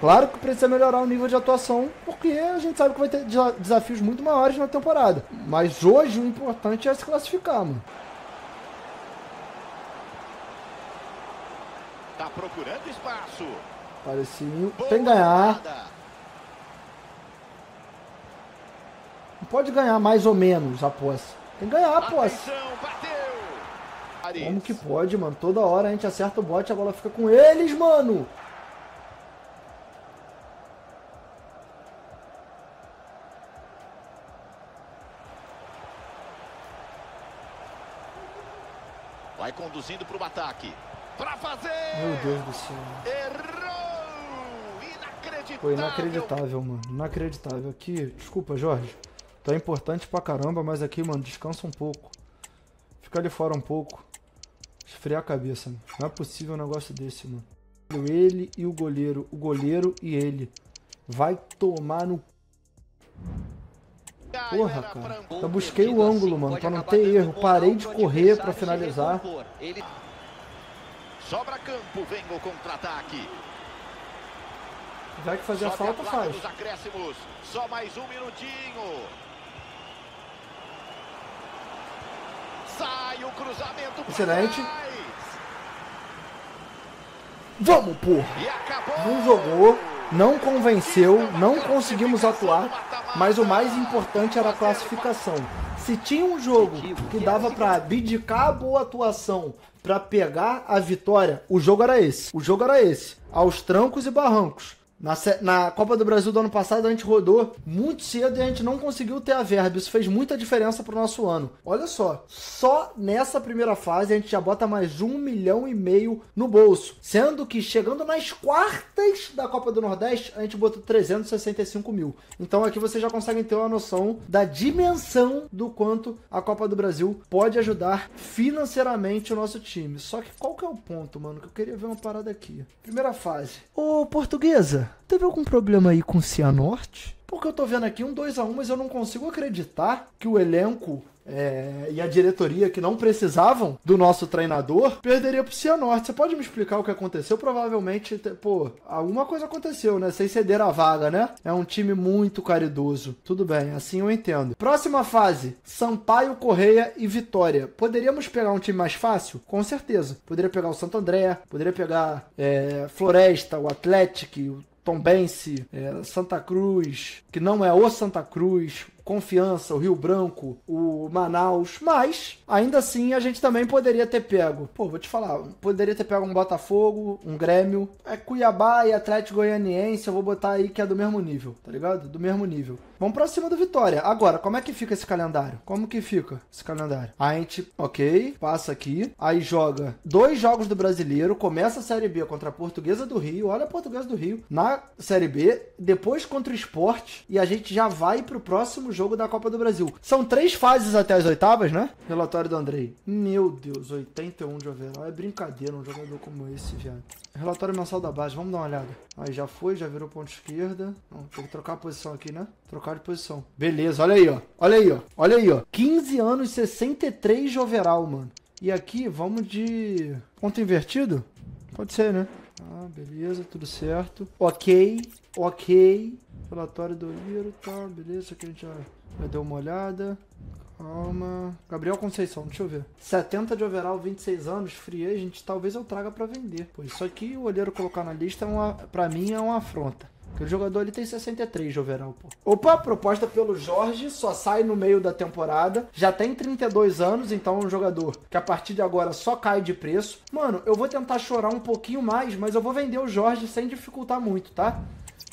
Claro que precisa melhorar o nível de atuação, porque a gente sabe que vai ter desafios muito maiores na temporada. Mas hoje o importante é se classificar, mano. Tá procurando espaço. Talicinho tem que ganhar. Não pode ganhar mais ou menos a posse. Tem que ganhar a posse. Como que pode, mano? Toda hora a gente acerta o bote, a bola fica com eles, mano! Vai conduzindo pro ataque. Pra fazer! Meu Deus do céu. Errou! Inacreditável! Foi inacreditável, mano. Inacreditável. Aqui, desculpa, Jorge. Tá importante pra caramba, mas aqui, mano, descansa um pouco. Fica ali fora um pouco. Esfriar a cabeça, mano. Não é possível um negócio desse, mano. Ele e o goleiro. O goleiro e ele. Vai tomar no... Porra, cara. Eu busquei o ângulo, mano, pra não ter erro. Parei de correr pra finalizar. Sobra campo, vem o contra-ataque. Já que fazer a falta, faz. Só mais um minutinho. Sai o cruzamento. Excelente. Vamos, porra. Não jogou, não convenceu, não conseguimos atuar, mas o mais importante era a classificação. Se tinha um jogo que dava pra abdicar a boa atuação pra pegar a vitória, o jogo era esse. O jogo era esse. Aos trancos e barrancos. Na Copa do Brasil do ano passado a gente rodou muito cedo e a gente não conseguiu ter a verba. Isso fez muita diferença pro nosso ano. Olha só, só nessa primeira fase a gente já bota mais 1,5 milhão no bolso. Sendo que chegando nas quartas da Copa do Nordeste a gente botou 365 mil. Então aqui vocês já conseguem ter uma noção da dimensão do quanto a Copa do Brasil pode ajudar financeiramente o nosso time. Só que qual que é o ponto, mano? Que eu queria ver uma parada aqui. Primeira fase. Ô, Portuguesa, teve algum problema aí com cianorte? Porque eu tô vendo aqui um 2-1, mas eu não consigo acreditar que o elenco e a diretoria, que não precisavam do nosso treinador, perderia pro Cianorte. Você pode me explicar o que aconteceu? Provavelmente, pô, alguma coisa aconteceu, né? Sem ceder a vaga, né? É um time muito caridoso. Tudo bem, assim eu entendo. Próxima fase, Sampaio, Correia e Vitória. Poderíamos pegar um time mais fácil? Com certeza. Poderia pegar o Santo André, poderia pegar Floresta, o Atlético, o Tombense, Santa Cruz, que não é o Santa Cruz, Confiança, o Rio Branco, o Manaus, mas ainda assim a gente também poderia ter pego, pô, vou te falar, poderia ter pego um Botafogo, um Grêmio, Cuiabá e Atlético Goianiense, eu vou botar aí que é do mesmo nível, tá ligado? Do mesmo nível. Vamos pra cima do Vitória. Agora, como é que fica esse calendário? Como que fica esse calendário? A gente, ok, passa aqui, aí joga 2 jogos do Brasileiro, começa a Série B contra a Portuguesa do Rio, olha a Portuguesa do Rio, na Série B, depois contra o Sport, e a gente já vai pro próximo jogo da Copa do Brasil. São 3 fases até as oitavas, né? Relatório do Andrei. Meu Deus, 81 de overall. É brincadeira um jogador como esse, viado. Relatório mensal da base, vamos dar uma olhada. Aí já foi, já virou ponta esquerda. Não, tem que trocar a posição aqui, né? Trocar de posição. Beleza, olha aí, ó. Olha aí, ó. Olha aí, ó. 15 anos, 63 de overall, mano. E aqui, vamos de... ponto invertido? Pode ser, né? Ah, beleza, tudo certo. Ok, ok. Relatório do Iro, tá, beleza, aqui a gente já deu uma olhada. Calma. Gabriel Conceição, deixa eu ver. 70 de overall, 26 anos, free agent, talvez eu traga pra vender. Pô, isso aqui o olheiro colocar na lista, pra mim, é uma afronta. Porque o jogador ali tem 63 de overall, pô. Opa, proposta pelo Jorge, só sai no meio da temporada. Já tem 32 anos, então é um jogador que a partir de agora só cai de preço. Mano, eu vou tentar chorar um pouquinho mais, mas eu vou vender o Jorge sem dificultar muito, tá?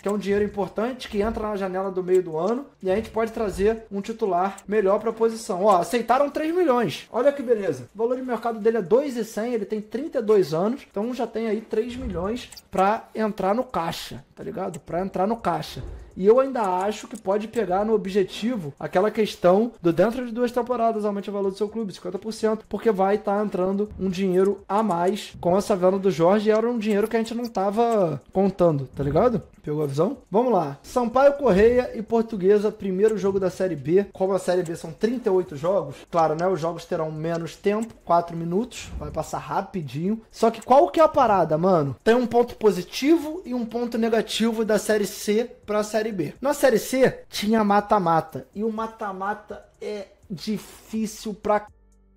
Que é um dinheiro importante, que entra na janela do meio do ano, e a gente pode trazer um titular melhor para a posição. Ó, aceitaram 3 milhões. Olha que beleza. O valor de mercado dele é 2,100, ele tem 32 anos, então já tem aí 3 milhões para entrar no caixa, tá ligado? Para entrar no caixa. E eu ainda acho que pode pegar no objetivo aquela questão do dentro de 2 temporadas aumente o valor do seu clube, 50%, porque vai estar entrando um dinheiro a mais com essa venda do Jorge, e era um dinheiro que a gente não tava contando, tá ligado? Pegou a visão? Vamos lá. Sampaio Correia e Portuguesa, primeiro jogo da Série B. Como a Série B são 38 jogos, claro, né? Os jogos terão menos tempo, 4 minutos, vai passar rapidinho. Só que qual que é a parada, mano? Tem um ponto positivo e um ponto negativo da Série C pra Série B. Na Série C, tinha mata-mata. E o mata-mata é difícil pra c...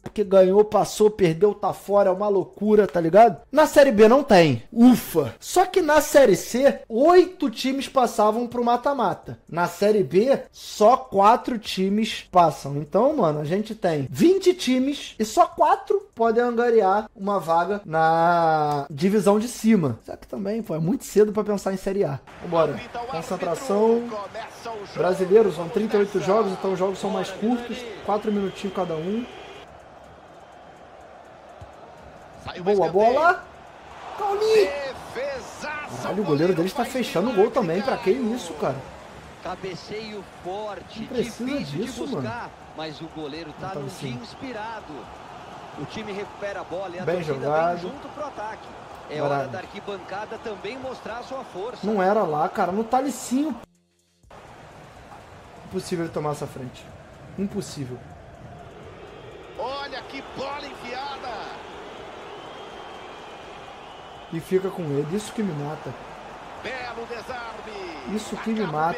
porque ganhou, passou, perdeu, tá fora, é uma loucura, tá ligado? Na Série B não tem. Ufa! Só que na Série C, 8 times passavam pro mata-mata. Na Série B, só 4 times passam. Então, mano, a gente tem 20 times e só 4 podem angariar uma vaga na divisão de cima. Só que também, pô, é muito cedo pra pensar em Série A. Vambora. Concentração. Brasileiros, são 38 jogos, então os jogos são mais curtos, 4 minutinhos cada um. Boa bola. Cauli. Olha, o goleiro dele está fechando o gol também. Pra que isso, cara? Cabeceio forte. Não precisa disso, mano. Mas o goleiro tá no dia inspirado. O time recupera a bola e a torcida vem junto pro ataque. É hora da arquibancada também mostrar a sua força. Não era lá, cara. No Talicinho. Impossível tomar essa frente. Impossível. Olha que bola enfiada. E fica com ele. Isso que me mata. Belo desarme. Isso que me mata.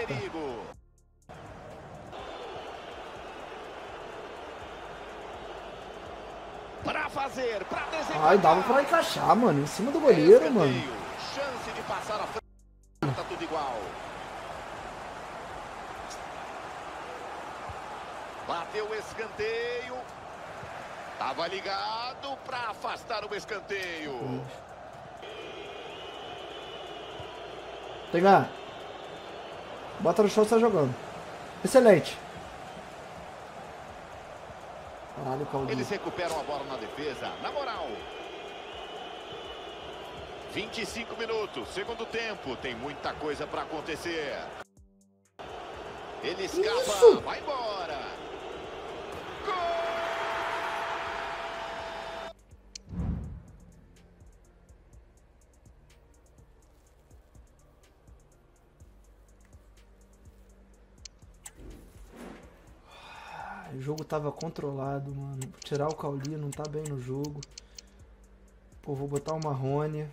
Pra fazer, pra desenhar. Ai, dava pra encaixar, mano. Em cima do goleiro, escanteio, mano. Chance de passar a frente. Tá tudo igual. Bateu o escanteio. Tava ligado pra afastar o escanteio. Tem lá. Bota no chão, você tá jogando. Excelente. Caralho, Cauli. Eles recuperam a bola na defesa. Na moral. 25 minutos, segundo tempo. Tem muita coisa pra acontecer. Ele escapa. Isso. Vai embora. O jogo tava controlado, mano. Vou tirar o Cauli, não tá bem no jogo. Pô, vou botar o Marrone.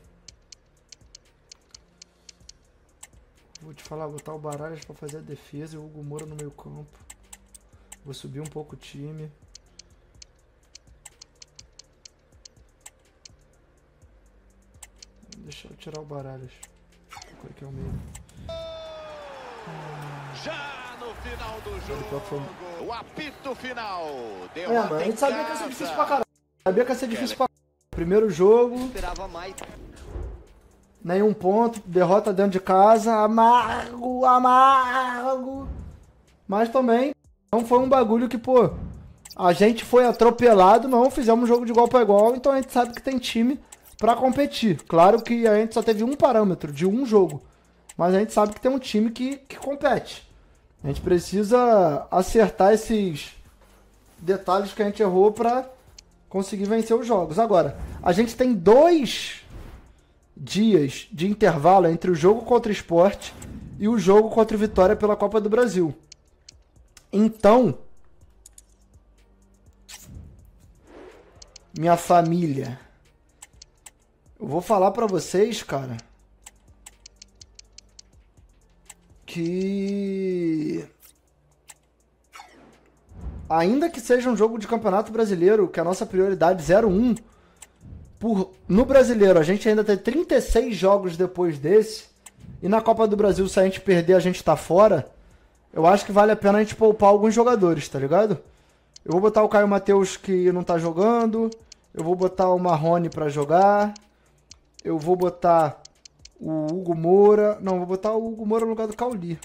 Vou te falar, botar o Baralhas pra fazer a defesa e o Hugo Moura no meio campo. Vou subir um pouco o time. Deixa eu tirar o Baralhas. Kaique Almeida. Já no final do jogo, o apito final. Deu é, mano, a gente sabia que ia ser difícil pra caralho. Sabia que ia ser difícil pra caralho. Primeiro jogo. Esperava mais. Nenhum ponto, derrota dentro de casa. Amargo, amargo. Mas também não foi um bagulho que, pô, a gente foi atropelado, não fizemos um jogo de igual pra igual, então a gente sabe que tem time pra competir. Claro que a gente só teve um parâmetro de um jogo, mas a gente sabe que tem um time que compete. A gente precisa acertar esses detalhes que a gente errou pra conseguir vencer os jogos. Agora, a gente tem 2 dias de intervalo entre o jogo contra o Sport e o jogo contra o Vitória pela Copa do Brasil. Então, minha família, eu vou falar pra vocês, cara, que ainda que seja um jogo de Campeonato Brasileiro, que a nossa prioridade 0-1, no Brasileiro a gente ainda tem 36 jogos depois desse, e na Copa do Brasil, se a gente perder, a gente tá fora. Eu acho que vale a pena a gente poupar alguns jogadores, tá ligado? Eu vou botar o Caio Matheus, que não tá jogando. Eu vou botar o Marrone pra jogar. Eu vou botar o Hugo Moura. Não, vou botar o Hugo Moura no lugar do Cauli.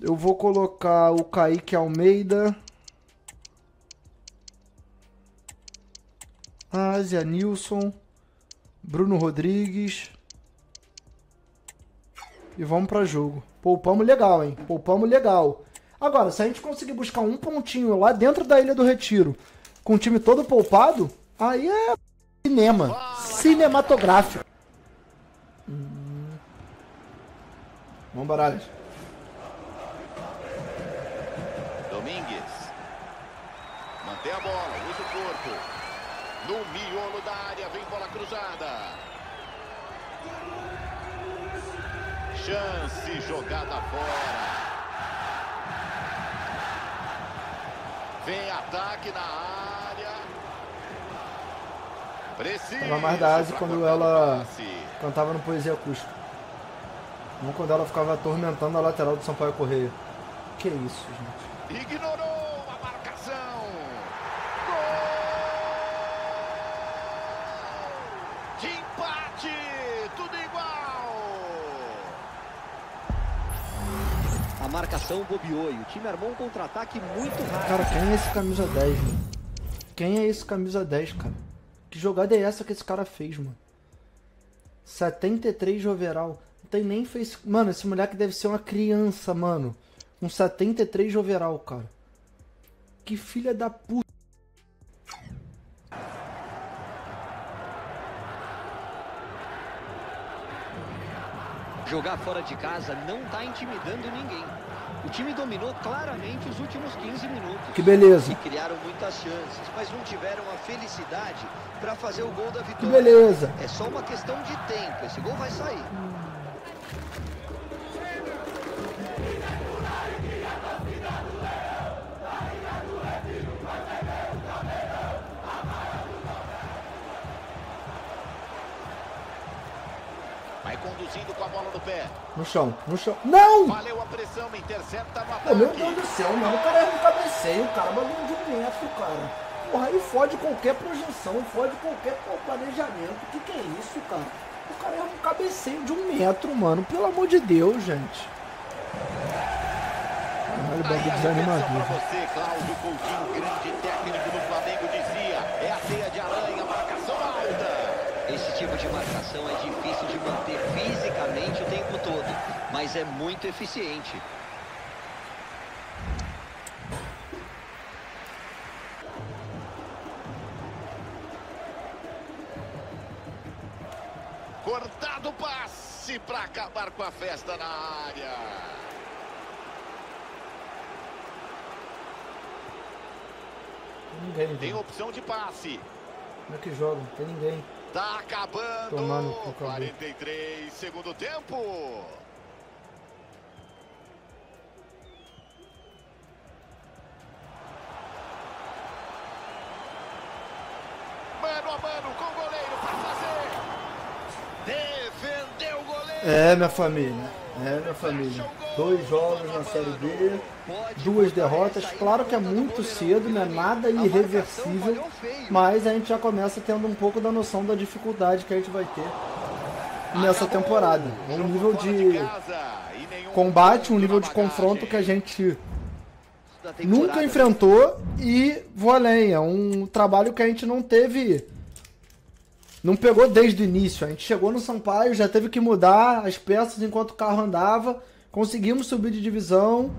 Eu vou colocar o Kaique Almeida. Anilson, Bruno Rodrigues. E vamos pra jogo. Poupamos legal, hein? Poupamos legal. Agora, se a gente conseguir buscar um pontinho lá dentro da Ilha do Retiro, com o time todo poupado, aí é cinema. Cinematográfico. Vamos, Baralhas. Domingues. Mantém a bola, usa o corpo. No miolo da área, vem bola cruzada. Chance jogada fora. Vem ataque na área. Precisa. Tava mais da Ásia quando ela cantava no Poesia Acústica. Não quando ela ficava atormentando a lateral do Sampaio Correia. Que isso, gente. Ignorou. Marcação bobeou e o time armou um contra-ataque muito rápido. Cara, quem é esse camisa 10, mano? Quem é esse camisa 10, cara? Que jogada é essa que esse cara fez, mano? 73 de overall. Não tem nem face... Mano, esse moleque deve ser uma criança, mano. Um 73 de overall, cara. Que filha da puta. Jogar fora de casa não tá intimidando ninguém. O time dominou claramente os últimos 15 minutos. Que beleza. E criaram muitas chances, mas não tiveram a felicidade para fazer o gol da vitória. Que beleza. É só uma questão de tempo, esse gol vai sair. Conduzindo com a bola no pé. No chão, no chão. Não! Valeu a pressão, intercepta, matou. Meu Deus do céu, mano. O cara erra um cabeceio, cara. Bagulho de um metro, cara. Porra, aí fode qualquer projeção, fode qualquer planejamento. O que é isso, cara? O cara erra um cabeceio de um metro, mano. Pelo amor de Deus, gente. Caralho, o bagulho desanimador. Pra você, Cláudio Coutinho, grande técnico do Flamengo, dizia: é a teia de aranha, marcação alta. Esse tipo de marcação é difícil de manter fisicamente o tempo todo, mas é muito eficiente. Cortado o passe para acabar com a festa na área. Ninguém. Tem opção de passe. Como é que joga? Não tem ninguém. Tá acabando. Tomando, 43, segundo tempo. Mano a mano com o goleiro pra fazer. Defendeu o goleiro. É, minha família. É, minha família. 2 jogos na Série B, 2 derrotas. Claro que é muito cedo, não é nada irreversível, mas a gente já começa tendo um pouco da noção da dificuldade que a gente vai ter nessa temporada. Um nível de combate, um nível de confronto que a gente nunca enfrentou e, vou além, é um trabalho que a gente não teve... Não pegou desde o início. A gente chegou no Sampaio, já teve que mudar as peças enquanto o carro andava. Conseguimos subir de divisão,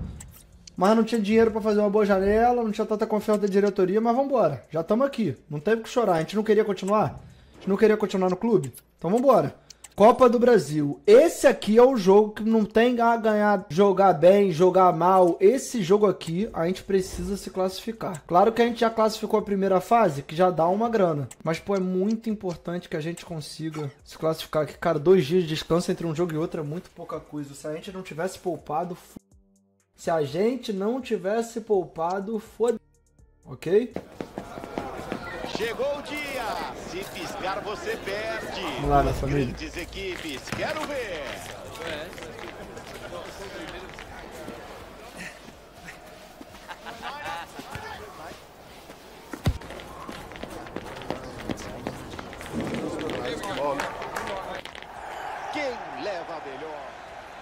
mas não tinha dinheiro para fazer uma boa janela, não tinha tanta confiança da diretoria, mas vamos embora. Já estamos aqui. Não teve que chorar. A gente não queria continuar? A gente não queria continuar no clube? Então vamos embora. Copa do Brasil. Esse aqui é o jogo que não tem a ganhar, jogar bem, jogar mal. Esse jogo aqui, a gente precisa se classificar. Claro que a gente já classificou a primeira fase, que já dá uma grana. Mas, pô, é muito importante que a gente consiga se classificar aqui. Cara, 2 dias de descanso entre um jogo e outro é muito pouca coisa. Se a gente não tivesse poupado, foda-se. Ok? Chegou o dia, se piscar você perde. Vamos lá, nossa família. Grandes equipes, quero ver. Quem leva melhor?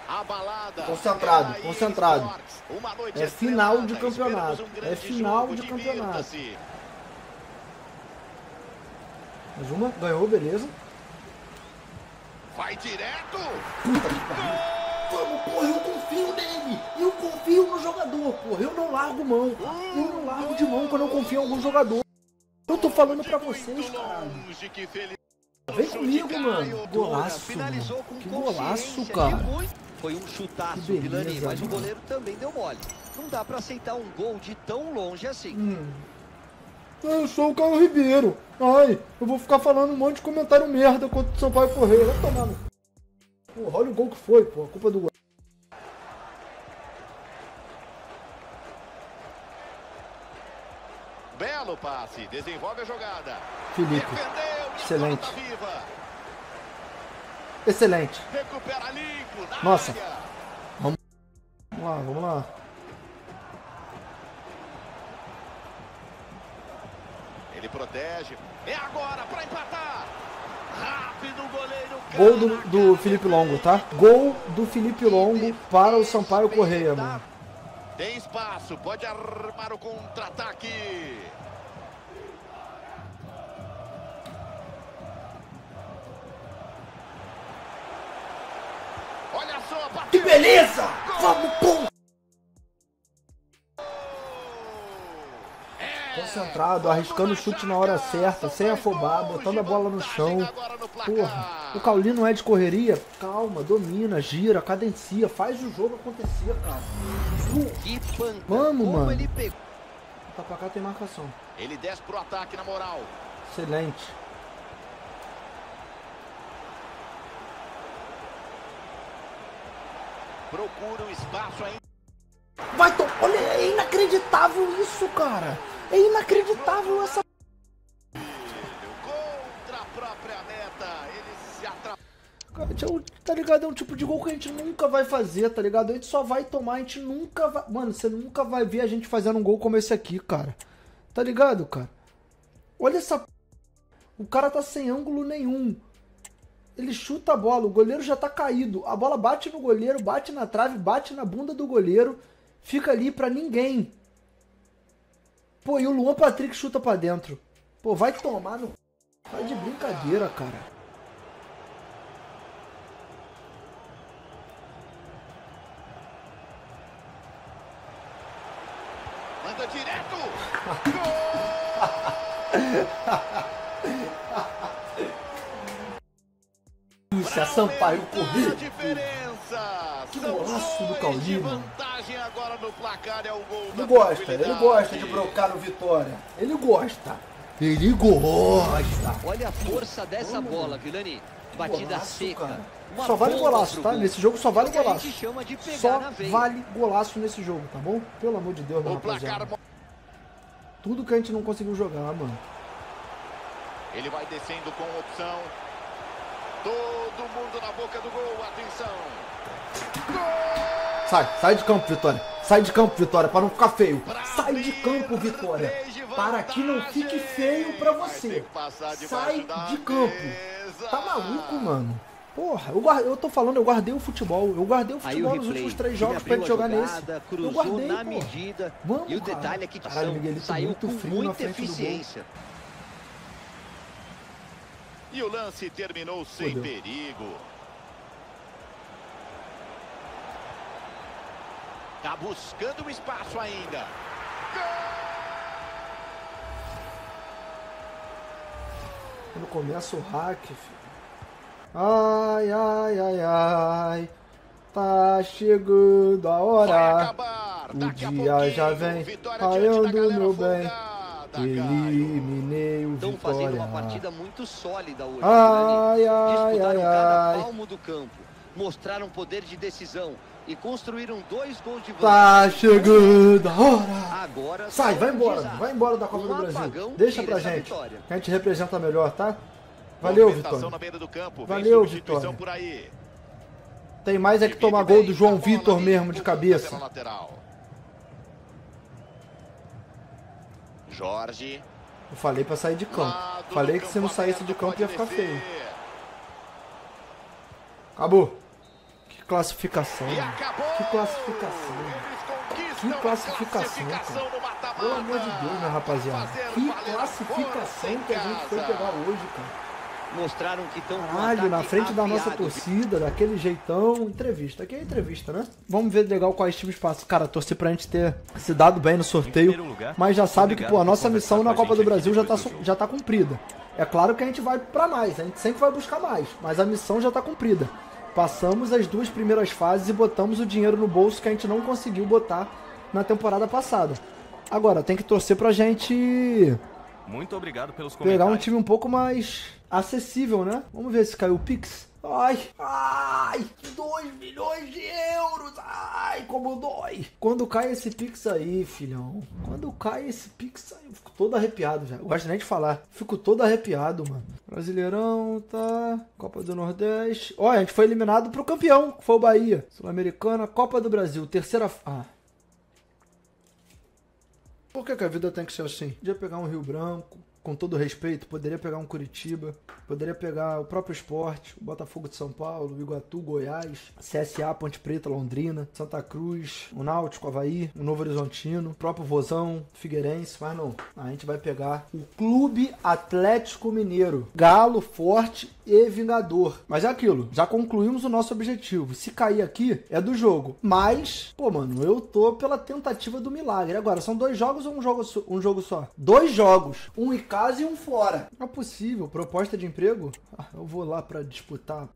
A balada. Concentrado, concentrado. É final de campeonato. É final de campeonato. Mais uma, ganhou, beleza. Vai direto! Puta que pariu! Vamos, porra, eu confio nele! Eu confio no jogador, porra! Eu não largo mão! Eu não largo de mão quando eu confio em algum jogador! Eu tô falando pra vocês, cara! Vem comigo, mano! Golaço, mano! Que golaço, cara! Foi um chutaço, Vilani, mas o goleiro também deu mole. Não dá pra aceitar um gol de tão longe assim. Eu sou o Caio Ribeiro. Ai, eu vou ficar falando um monte de comentário merda contra o Sampaio Correia. Vai tomar no... Porra, olha o gol que foi, pô. A culpa do gol. Belo passe. Desenvolve a jogada. Felipe. Excelente. Excelente. Nossa. Vamos lá, vamos lá. Ele protege. É agora para empatar. Rápido o goleiro. Gol do Felipe Longo, tá? Gol do Felipe Longo para o Sampaio Correia, mano. Tem espaço, pode armar o contra-ataque. Olha só, bateu. Que beleza! Gol. Vamos, pum! Concentrado, arriscando o chute na hora certa, sem afobar, botando a bola no chão. Porra, o Cauli não é de correria? Calma, domina, gira, cadencia, faz o jogo acontecer, cara. Vamos, mano. Tá pra cá, tem marcação. Ele desce pro ataque na moral. Excelente. Procura o espaço ainda. Vai, olha, é inacreditável isso, cara. É inacreditável essa... Contra a própria meta, ele se atrapalha. Tá ligado? É um tipo de gol que a gente nunca vai fazer, tá ligado? A gente só vai tomar, a gente nunca vai... Mano, você nunca vai ver a gente fazendo um gol como esse aqui, cara. Tá ligado, cara? Olha essa... O cara tá sem ângulo nenhum. Ele chuta a bola, o goleiro já tá caído. A bola bate no goleiro, bate na trave, bate na bunda do goleiro. Fica ali pra ninguém. Pô, e o Luan Patrick chuta pra dentro. Pô, vai tomar no... Tá de brincadeira, cara. Manda direto! Gol! Isso é Sampaio Correia. Que golaço do Cauli, mano. vantagem agora no placar é o gol. Ele gosta de brocar o Vitória. Ele gosta. Ele gosta. Olha a força dessa bola, Vilani. Batida seca. Só vale golaço, tá? Nesse jogo só vale golaço. Só vale golaço nesse jogo, tá bom? Pelo amor de Deus, meu rapaziada. Tudo que a gente não conseguiu jogar, mano. Ele vai descendo com opção. Todo mundo na boca do gol. Atenção. Gol! Sai de campo, Vitória. Sai de campo, Vitória, para não ficar feio. Sai de campo, Vitória, para que não fique feio para você. Sai de campo. Tá maluco, mano? Porra, eu tô falando, eu guardei o futebol. Eu guardei o futebol nos últimos 3 jogos pra gente jogar nesse. Eu guardei, na medida. Vamos, e o detalhe é que caralho, Miguelito saiu muito frio na frente do gol. E o lance terminou sem perigo. Tá buscando um espaço ainda. Quando começa o hack, filho. Ai, ai, ai, ai. Tá chegando a hora. O dia já vem. Caiando meu bem. Eliminei o Vitória. Estão fazendo uma partida muito sólida hoje. Ai, ai, disputaram cada palmo do campo. Mostraram poder de decisão. E construíram 2 gols de vantagem. Tá chegando a hora. Agora sai, vai embora. Vai embora da Copa do Brasil. Deixa pra gente. Que a gente representa melhor, tá? Valeu, Vitória. Valeu, Vitória. Tem mais é que tomar gol do João Vitor mesmo de cabeça. Jorge. Eu falei pra sair de campo. Falei que se não saísse de campo ia ficar feio. Acabou. Que classificação. Que classificação. Que classificação, cara. Pelo amor de Deus, né, rapaziada? Que classificação que a gente foi pegar hoje, cara. Mostraram que estão na frente da nossa torcida, daquele jeitão. Entrevista, aqui é entrevista, né? Vamos ver legal quais times passam. Cara, torci pra gente ter se dado bem no sorteio, mas já sabe que, pô, a nossa missão na Copa do Brasil já tá cumprida. É claro que a gente vai pra mais, a gente sempre vai buscar mais, mas a missão já tá cumprida. Passamos as 2 primeiras fases e botamos o dinheiro no bolso que a gente não conseguiu botar na temporada passada. Agora, tem que torcer pra gente... Muito obrigado pelos comentários. Pegar um time um pouco mais acessível, né? Vamos ver se caiu o Pix. Ai, ai, 2 milhões de euros. Ai, como dói. Quando cai esse Pix aí, filhão. Quando cai esse Pix aí, eu fico todo arrepiado já. Eu gosto nem de falar. Fico todo arrepiado, mano. Brasileirão, tá? Copa do Nordeste. Ó, a gente foi eliminado pro campeão, que foi o Bahia. Sul-Americana, Copa do Brasil, terceira... Ah. Por que a vida tem que ser assim? Podia pegar um Rio Branco, com todo respeito, poderia pegar um Curitiba, poderia pegar o próprio Sport, o Botafogo de São Paulo, o Iguatu, Goiás, CSA, Ponte Preta, Londrina, Santa Cruz, o Náutico, Havaí, o Novo Horizontino, o próprio Vozão, Figueirense, mas não. A gente vai pegar o Clube Atlético Mineiro, Galo, Forte e Vingador. Mas é aquilo, já concluímos o nosso objetivo. Se cair aqui, é do jogo. Mas, pô, mano, eu tô pela tentativa do milagre. Agora, são 2 jogos. Ou um jogo só? 2 jogos. Um em casa e um fora. Não é possível. Proposta de emprego? Ah, eu vou lá pra disputar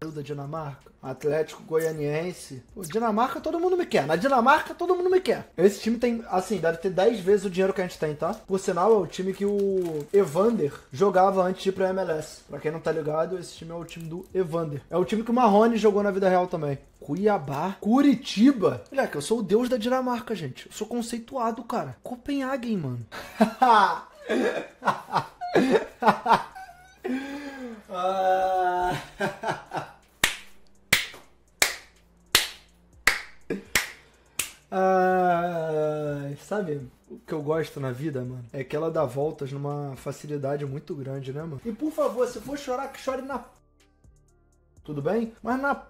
da Dinamarca. Atlético Goianiense. Pô, Dinamarca todo mundo me quer. Na Dinamarca todo mundo me quer. Esse time tem, assim, deve ter 10 vezes o dinheiro que a gente tem, tá? Por sinal, é o time que o Evander jogava antes de ir pra MLS. Pra quem não tá ligado, esse time é o time do Evander. É o time que o Marrone jogou na vida real também. Cuiabá, Curitiba. Moleque, eu sou o deus da Dinamarca, gente. Eu sou conceituado, cara. Copenhagen, mano. Sabe, o que eu gosto na vida, mano, é que ela dá voltas numa facilidade muito grande, né, mano? E por favor, se for chorar, que chore na... Tudo bem? Mas na...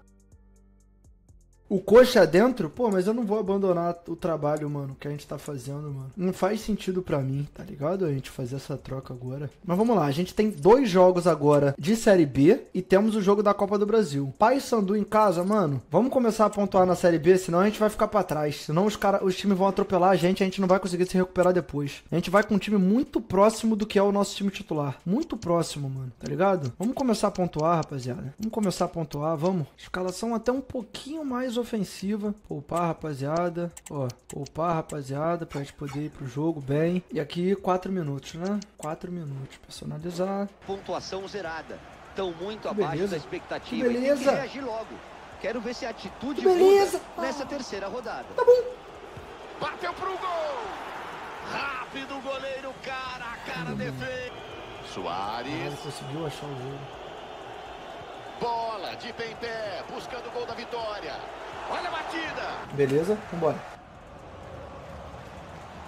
O coxa dentro? Pô, mas eu não vou abandonar o trabalho, mano, que a gente tá fazendo, mano. Não faz sentido pra mim, tá ligado? A gente fazer essa troca agora. Mas vamos lá, a gente tem 2 jogos agora de Série B e temos o jogo da Copa do Brasil. Paysandu em casa, mano, vamos começar a pontuar na Série B, senão a gente vai ficar pra trás. Senão os times vão atropelar a gente não vai conseguir se recuperar depois. A gente vai com um time muito próximo do que é o nosso time titular. Muito próximo, mano, tá ligado? Vamos começar a pontuar, rapaziada. Vamos começar a pontuar, vamos. Escalação até um pouquinho mais ofensiva. Poupar, rapaziada. Ó, poupar, rapaziada, pra gente poder ir pro jogo bem. E aqui 4 minutos, né? 4 minutos. Personalizar. Pontuação zerada. Estão muito abaixo da expectativa. E tem que reagir logo. Quero ver se a atitude muda nessa terceira rodada. Tá bom. Bateu pro gol. Rápido o goleiro, cara a cara, defende. Soares. Conseguiu achar o jogo. Bola de pé em pé, buscando o gol da vitória. Olha a batida. Beleza, vambora.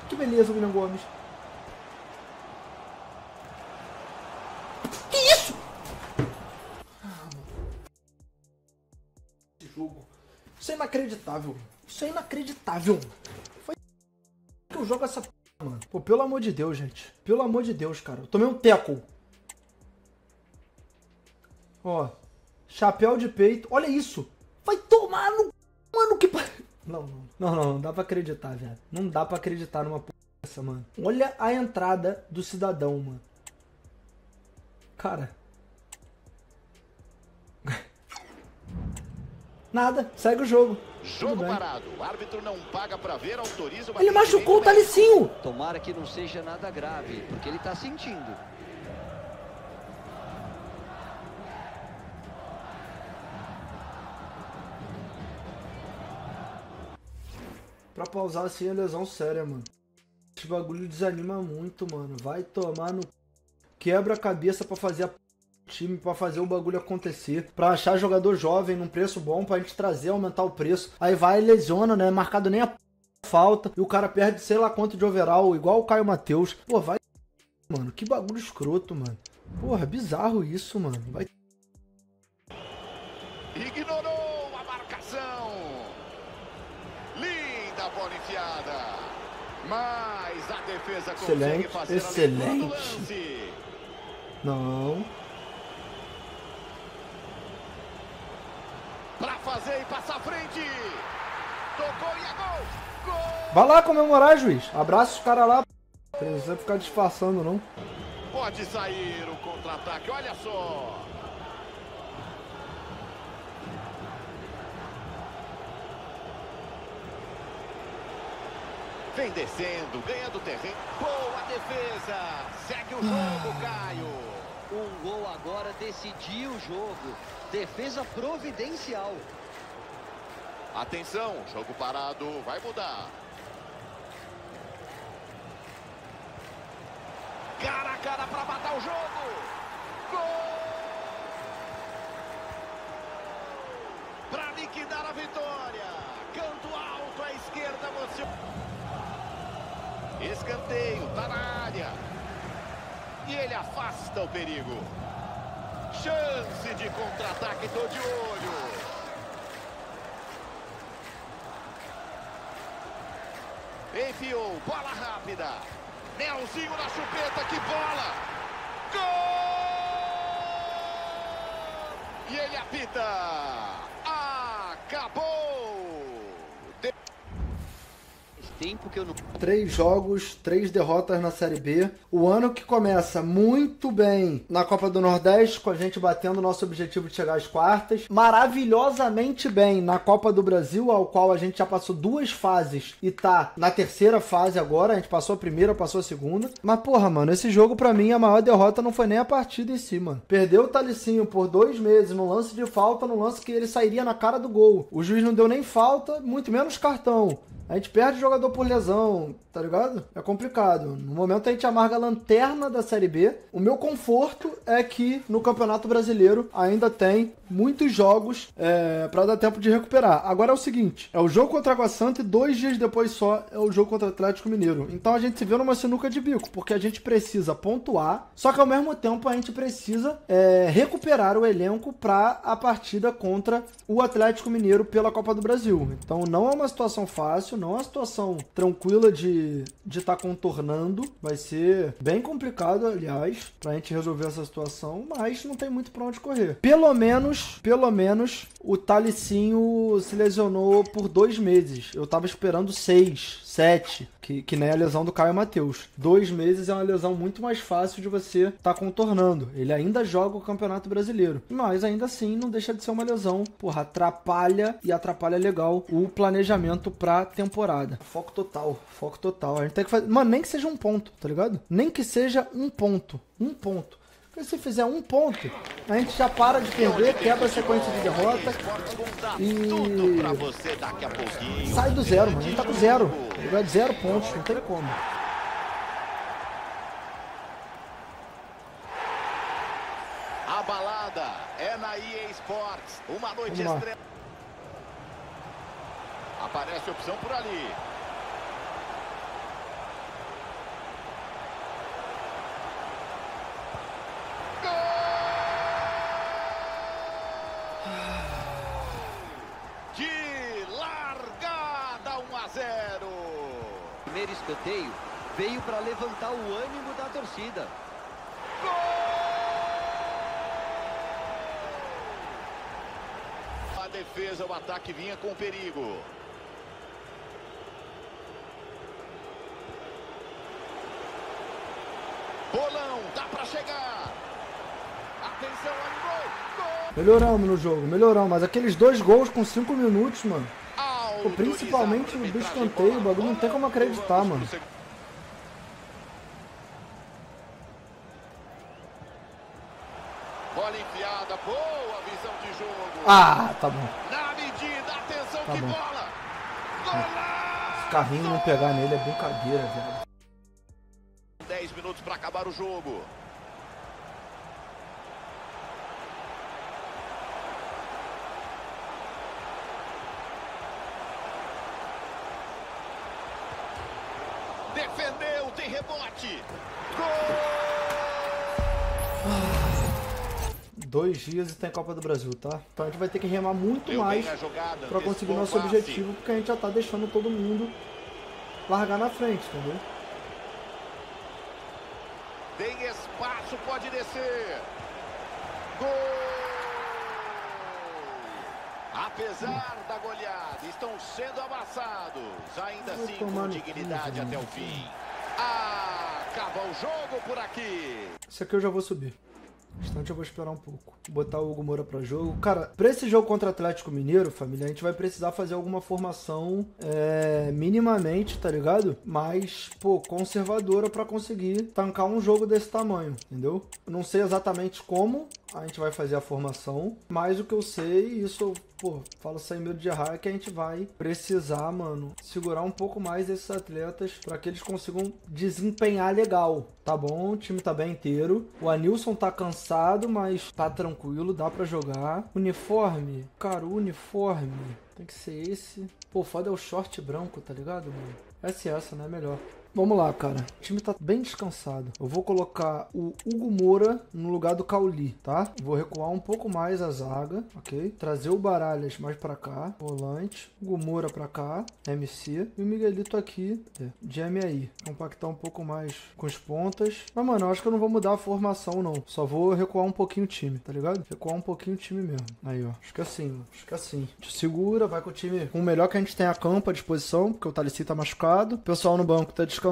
Que beleza, William Gomes. Que isso? Esse jogo. Isso é inacreditável. Isso é inacreditável. Foi que eu jogo essa p***, mano. Pô, pelo amor de Deus, gente. Pelo amor de Deus, cara. Eu tomei um teco. Ó. Chapéu de peito. Olha isso. Vai tomar no... Mano, que... Não dá pra acreditar, velho. Não dá pra acreditar numa p*** dessa, mano. Olha a entrada do cidadão, mano. Cara. Nada. Segue o jogo. Jogo parado. O árbitro não paga pra ver, autoriza... Ele machucou o Talicinho. Tomara que não seja nada grave, porque ele tá sentindo. Pra pausar assim é lesão séria, mano. Esse bagulho desanima muito, mano. Vai tomar no... Quebra a cabeça pra fazer a p... time, pra fazer o bagulho acontecer. Pra achar jogador jovem num preço bom, pra gente trazer, aumentar o preço. Aí vai e lesiona, né? Marcado nem a p... falta. E o cara perde sei lá quanto de overall, igual o Caio Matheus. Pô, vai... Mano, que bagulho escroto, mano. Porra, bizarro isso, mano. Vai... Ignorou a marcação. Bola enfiada, mas a defesa consegue fazer a leitura do lance. Não. Pra fazer e passar à frente. Tocou e é gol. Gol. Vai lá comemorar, juiz. Abraça os caras lá. Precisa ficar disfarçando, não. Pode sair o contra-ataque, olha só. Vem descendo, ganha do terreno. Boa defesa. Segue o jogo, Caio. Um gol agora decidiu o jogo. Defesa providencial. Atenção, jogo parado, vai mudar. Cara a cara para matar o jogo. Gol! Para liquidar a vitória. Canto alto à esquerda, você... Escanteio, tá na área. E ele afasta o perigo. Chance de contra-ataque, tô de olho. Enfiou, bola rápida. Nelzinho na chupeta, que bola. Gol! E ele apita. Acabou. Tempo que eu não... 3 jogos, 3 derrotas na Série B. O ano que começa muito bem na Copa do Nordeste, com a gente batendo o nosso objetivo de chegar às quartas. Maravilhosamente bem na Copa do Brasil, ao qual a gente já passou 2 fases e tá na terceira fase agora. A gente passou a primeira, passou a segunda. Mas, porra, mano, esse jogo pra mim, a maior derrota não foi nem a partida em si, mano. Perdeu o Talicinho por 2 meses no lance de falta, no lance que ele sairia na cara do gol. O juiz não deu nem falta, muito menos cartão. A gente perde o jogador por lesão, tá ligado? É complicado. No momento a gente amarga a lanterna da Série B. O meu conforto é que no Campeonato Brasileiro ainda tem muitos jogos pra dar tempo de recuperar. Agora é o seguinte, é o jogo contra a Água Santa e 2 dias depois só é o jogo contra o Atlético Mineiro. Então a gente se vê numa sinuca de bico, porque a gente precisa pontuar, só que ao mesmo tempo a gente precisa recuperar o elenco pra a partida contra o Atlético Mineiro pela Copa do Brasil. Então não é uma situação fácil. isso não é uma situação tranquila de estar contornando. Vai ser bem complicado, aliás, pra gente resolver essa situação, mas não tem muito pra onde correr. Pelo menos, o Talicinho se lesionou por 2 meses. Eu tava esperando 6, 7, que nem a lesão do Caio Matheus. 2 meses é uma lesão muito mais fácil de você estar contornando. Ele ainda joga o Campeonato Brasileiro, mas ainda assim não deixa de ser uma lesão. Porra, atrapalha, e atrapalha legal o planejamento pra temporada. Foco total, foco total. A gente tem que fazer... Mano, nem que seja um ponto, tá ligado? Nem que seja um ponto. Um ponto. Porque se fizer um ponto, a gente já para de perder, quebra a sequência de derrota e sai do zero, mano. A gente tá com zero. Vai de 0 pontos, não tem como. A balada é na EA Sports. Uma noite estrela. Aparece a opção por ali. Primeiro escanteio veio para levantar o ânimo da torcida. Gol! A defesa, o ataque vinha com perigo. Bolão, dá para chegar. Atenção, olha o gol! Melhoramos no jogo, melhoramos, mas aqueles 2 gols com 5 minutos, mano. Principalmente do escanteio, o bagulho não tem como acreditar, mano. Bola enfiada, boa visão de jogo. Ah, tá bom. Na medida, atenção, que bola. Esse carrinho não pegar nele é brincadeira, velho. 10 minutos pra acabar o jogo. Defendeu, tem rebote. Gol! 2 dias e tem Copa do Brasil, tá? Então a gente vai ter que remar muito mais pra conseguir nosso objetivo, porque a gente já tá deixando todo mundo largar na frente, entendeu? Tem espaço, pode descer. Gol! Apesar da goleada, estão sendo amassados, ainda assim com dignidade até o fim. Acaba o jogo por aqui. Isso aqui eu já vou subir. Instante, eu vou esperar um pouco. Botar o Hugo Moura pra jogo. Cara, pra esse jogo contra o Atlético Mineiro, família, a gente vai precisar fazer alguma formação minimamente, tá ligado? Mas, pô, conservadora pra conseguir tancar um jogo desse tamanho, entendeu? Eu não sei exatamente como a gente vai fazer a formação, mas o que eu sei, isso eu, pô, falo sem medo de errar, é que a gente vai precisar, mano, segurar um pouco mais esses atletas pra que eles consigam desempenhar legal, tá bom? O time tá bem inteiro. O Anilson tá cansado, mas tá tranquilo, dá pra jogar. Uniforme, cara, o uniforme tem que ser esse. Pô, foda é o short branco, tá ligado, mano? Essa, né? Melhor. Vamos lá, cara. O time tá bem descansado. Eu vou colocar o Hugo Moura no lugar do Cauli, tá? Vou recuar um pouco mais a zaga, ok? Trazer o Baralhas mais pra cá. Volante. Hugo Moura pra cá. MC. E o Miguelito aqui. Jamie aí. Compactar um pouco mais com as pontas. Mas, mano, eu acho que eu não vou mudar a formação, não. Só vou recuar um pouquinho o time, tá ligado? Recuar um pouquinho o time mesmo. Aí, ó. Acho que é assim, mano. Acho que é assim. A gente segura, vai com o time. O melhor que a gente tem a campo à disposição, porque o Talicinho tá machucado. O pessoal no banco tá descansado.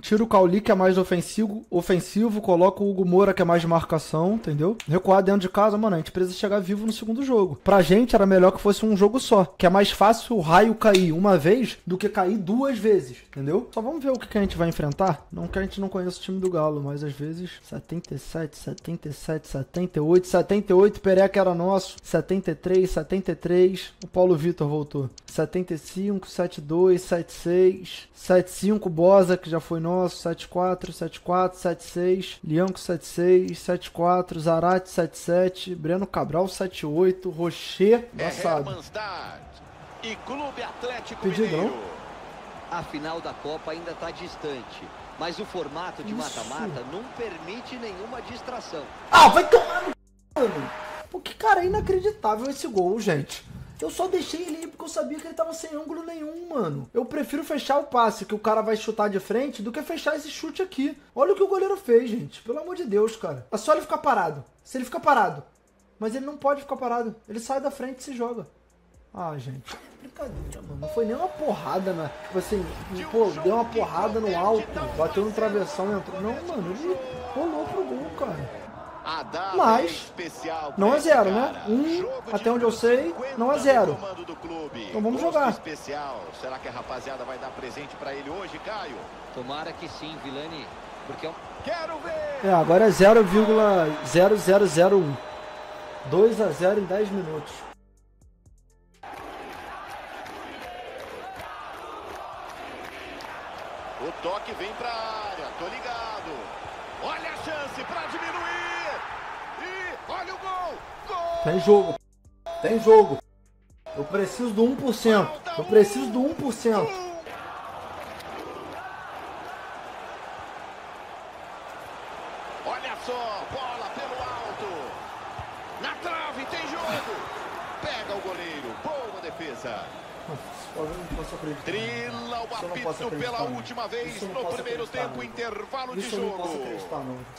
Tira o Cauli, que é mais ofensivo, coloca o Hugo Moura, que é mais de marcação, entendeu? Recuar dentro de casa, mano, a gente precisa chegar vivo no segundo jogo. Pra gente era melhor que fosse um jogo só, que é mais fácil o raio cair uma vez do que cair 2 vezes, entendeu? Só vamos ver o que a gente vai enfrentar. Não que a gente não conheça o time do Galo, mas às vezes 77, 78, Pereca era nosso, 73, o Paulo Vitor voltou, 75, 72, 76, 75, Bosa, que já foi nosso, 7-4, 7-4, 7-6, Lianco 7-6, 7-4, Zarate 7-7, Breno Cabral 7-8, Rocher, embaçado. Pedido não? A final da Copa ainda está distante, mas o formato de mata-mata não permite nenhuma distração. Ah, vai tomar no c****, mano! Porque, cara, é inacreditável esse gol, gente. Eu só deixei ele ir porque eu sabia que ele tava sem ângulo nenhum, mano. Eu prefiro fechar o passe que o cara vai chutar de frente do que fechar esse chute aqui. Olha o que o goleiro fez, gente. Pelo amor de Deus, cara. É só ele ficar parado. Se ele ficar parado. Mas ele não pode ficar parado. Ele sai da frente e se joga. Ah, gente. Brincadeira, mano. Não foi nem uma porrada, né? Tipo assim, pô, deu uma porrada no alto. Bateu no travessão e entrou. Não, mano. Ele rolou pro gol, cara. Mas, não é zero, né? Até onde eu sei, não é zero. Então vamos jogar. Será que a rapaziada vai dar presente pra ele hoje, Caio? Tomara que sim, Vilani. Porque eu quero ver. É, agora é 0,0001. 2-0 em 10 minutos. O toque vem pra área, tô ligado. Olha a chance pra diminuir. Olha o gol! Gol! Tem jogo! Tem jogo! Eu preciso do 1%! Eu preciso do 1%! Olha só! Bola pelo alto! Na trave tem jogo! Pega o goleiro! Boa defesa! Não posso acreditar. Trila o apito pela última vez no primeiro tempo, intervalo de jogo.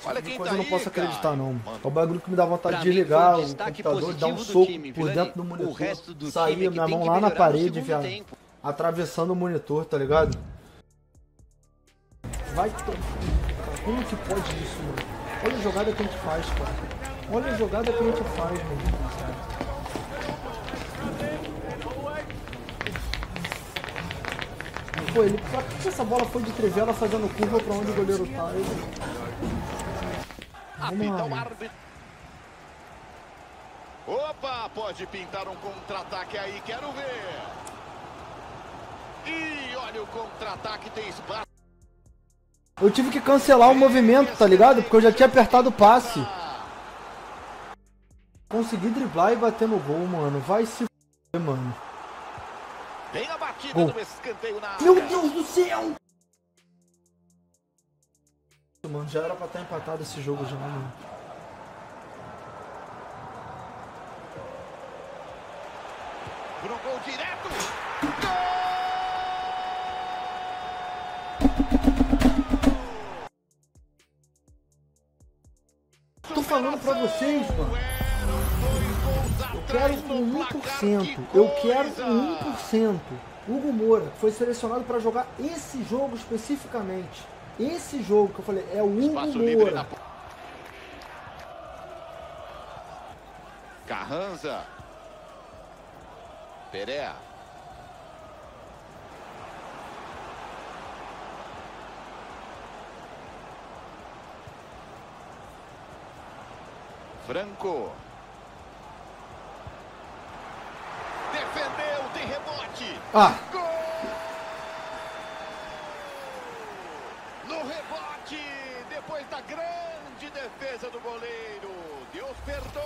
Olha quem tá aí. Eu não posso acreditar, não. É o bagulho que me dá vontade de ligar o computador, dar um soco por dentro do monitor, sair minha mão lá na parede, viado, atravessando o monitor, tá ligado? Vai, como que pode isso, mano? Olha a jogada que a gente faz, cara. Olha a jogada que a gente faz, mano. Pô, ele, pra que essa bola foi de trivela fazendo curva pra onde o goleiro tá? Ele... Opa, pode pintar um contra-ataque aí, quero ver. E olha o contra-ataque, tem espaço. Eu tive que cancelar o movimento, tá ligado? Porque eu já tinha apertado o passe. Consegui driblar e bater no gol, mano. Vai se f***, mano. Bem a batida do escanteio na área. Meu Deus do céu! Mano, já era pra estar empatado esse jogo já, mano. Pro gol direto! Gol! Tô falando pra vocês, mano. Eu quero um 1%, eu quero um 1%. Hugo Moura foi selecionado para jogar esse jogo especificamente. Esse jogo que eu falei, é o Hugo Moura. Carranza. Pereira. Franco. Defendeu, tem rebote. Ah. Gol! No rebote, depois da grande defesa do goleiro. Deus perdoa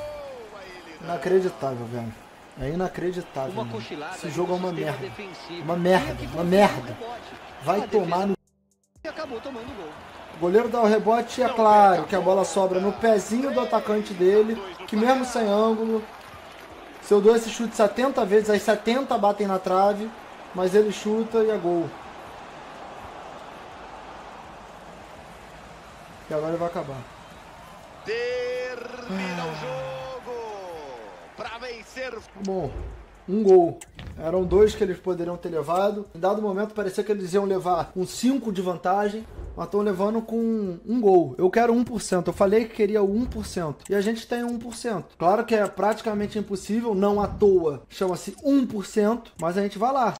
ele. Inacreditável, velho. É inacreditável. Uma cochilada, esse jogo é uma merda. Uma merda. Vai tomar no... Acabou tomando gol. O goleiro dá o rebote e é claro que a bola sobra no pezinho do atacante dele, que mesmo sem ângulo... Se eu dou esse chute 70 vezes, as 70 batem na trave, mas ele chuta e é gol. E agora ele vai acabar. Termina o jogo pra vencer. Bom, um gol. Eram dois que eles poderiam ter levado. Em dado momento parecia que eles iam levar um 5 de vantagem. Mas estão levando com um gol. Eu quero 1%. Eu falei que queria 1%. E a gente tem 1%. Claro que é praticamente impossível. Não à toa. Chama-se 1%. Mas a gente vai lá.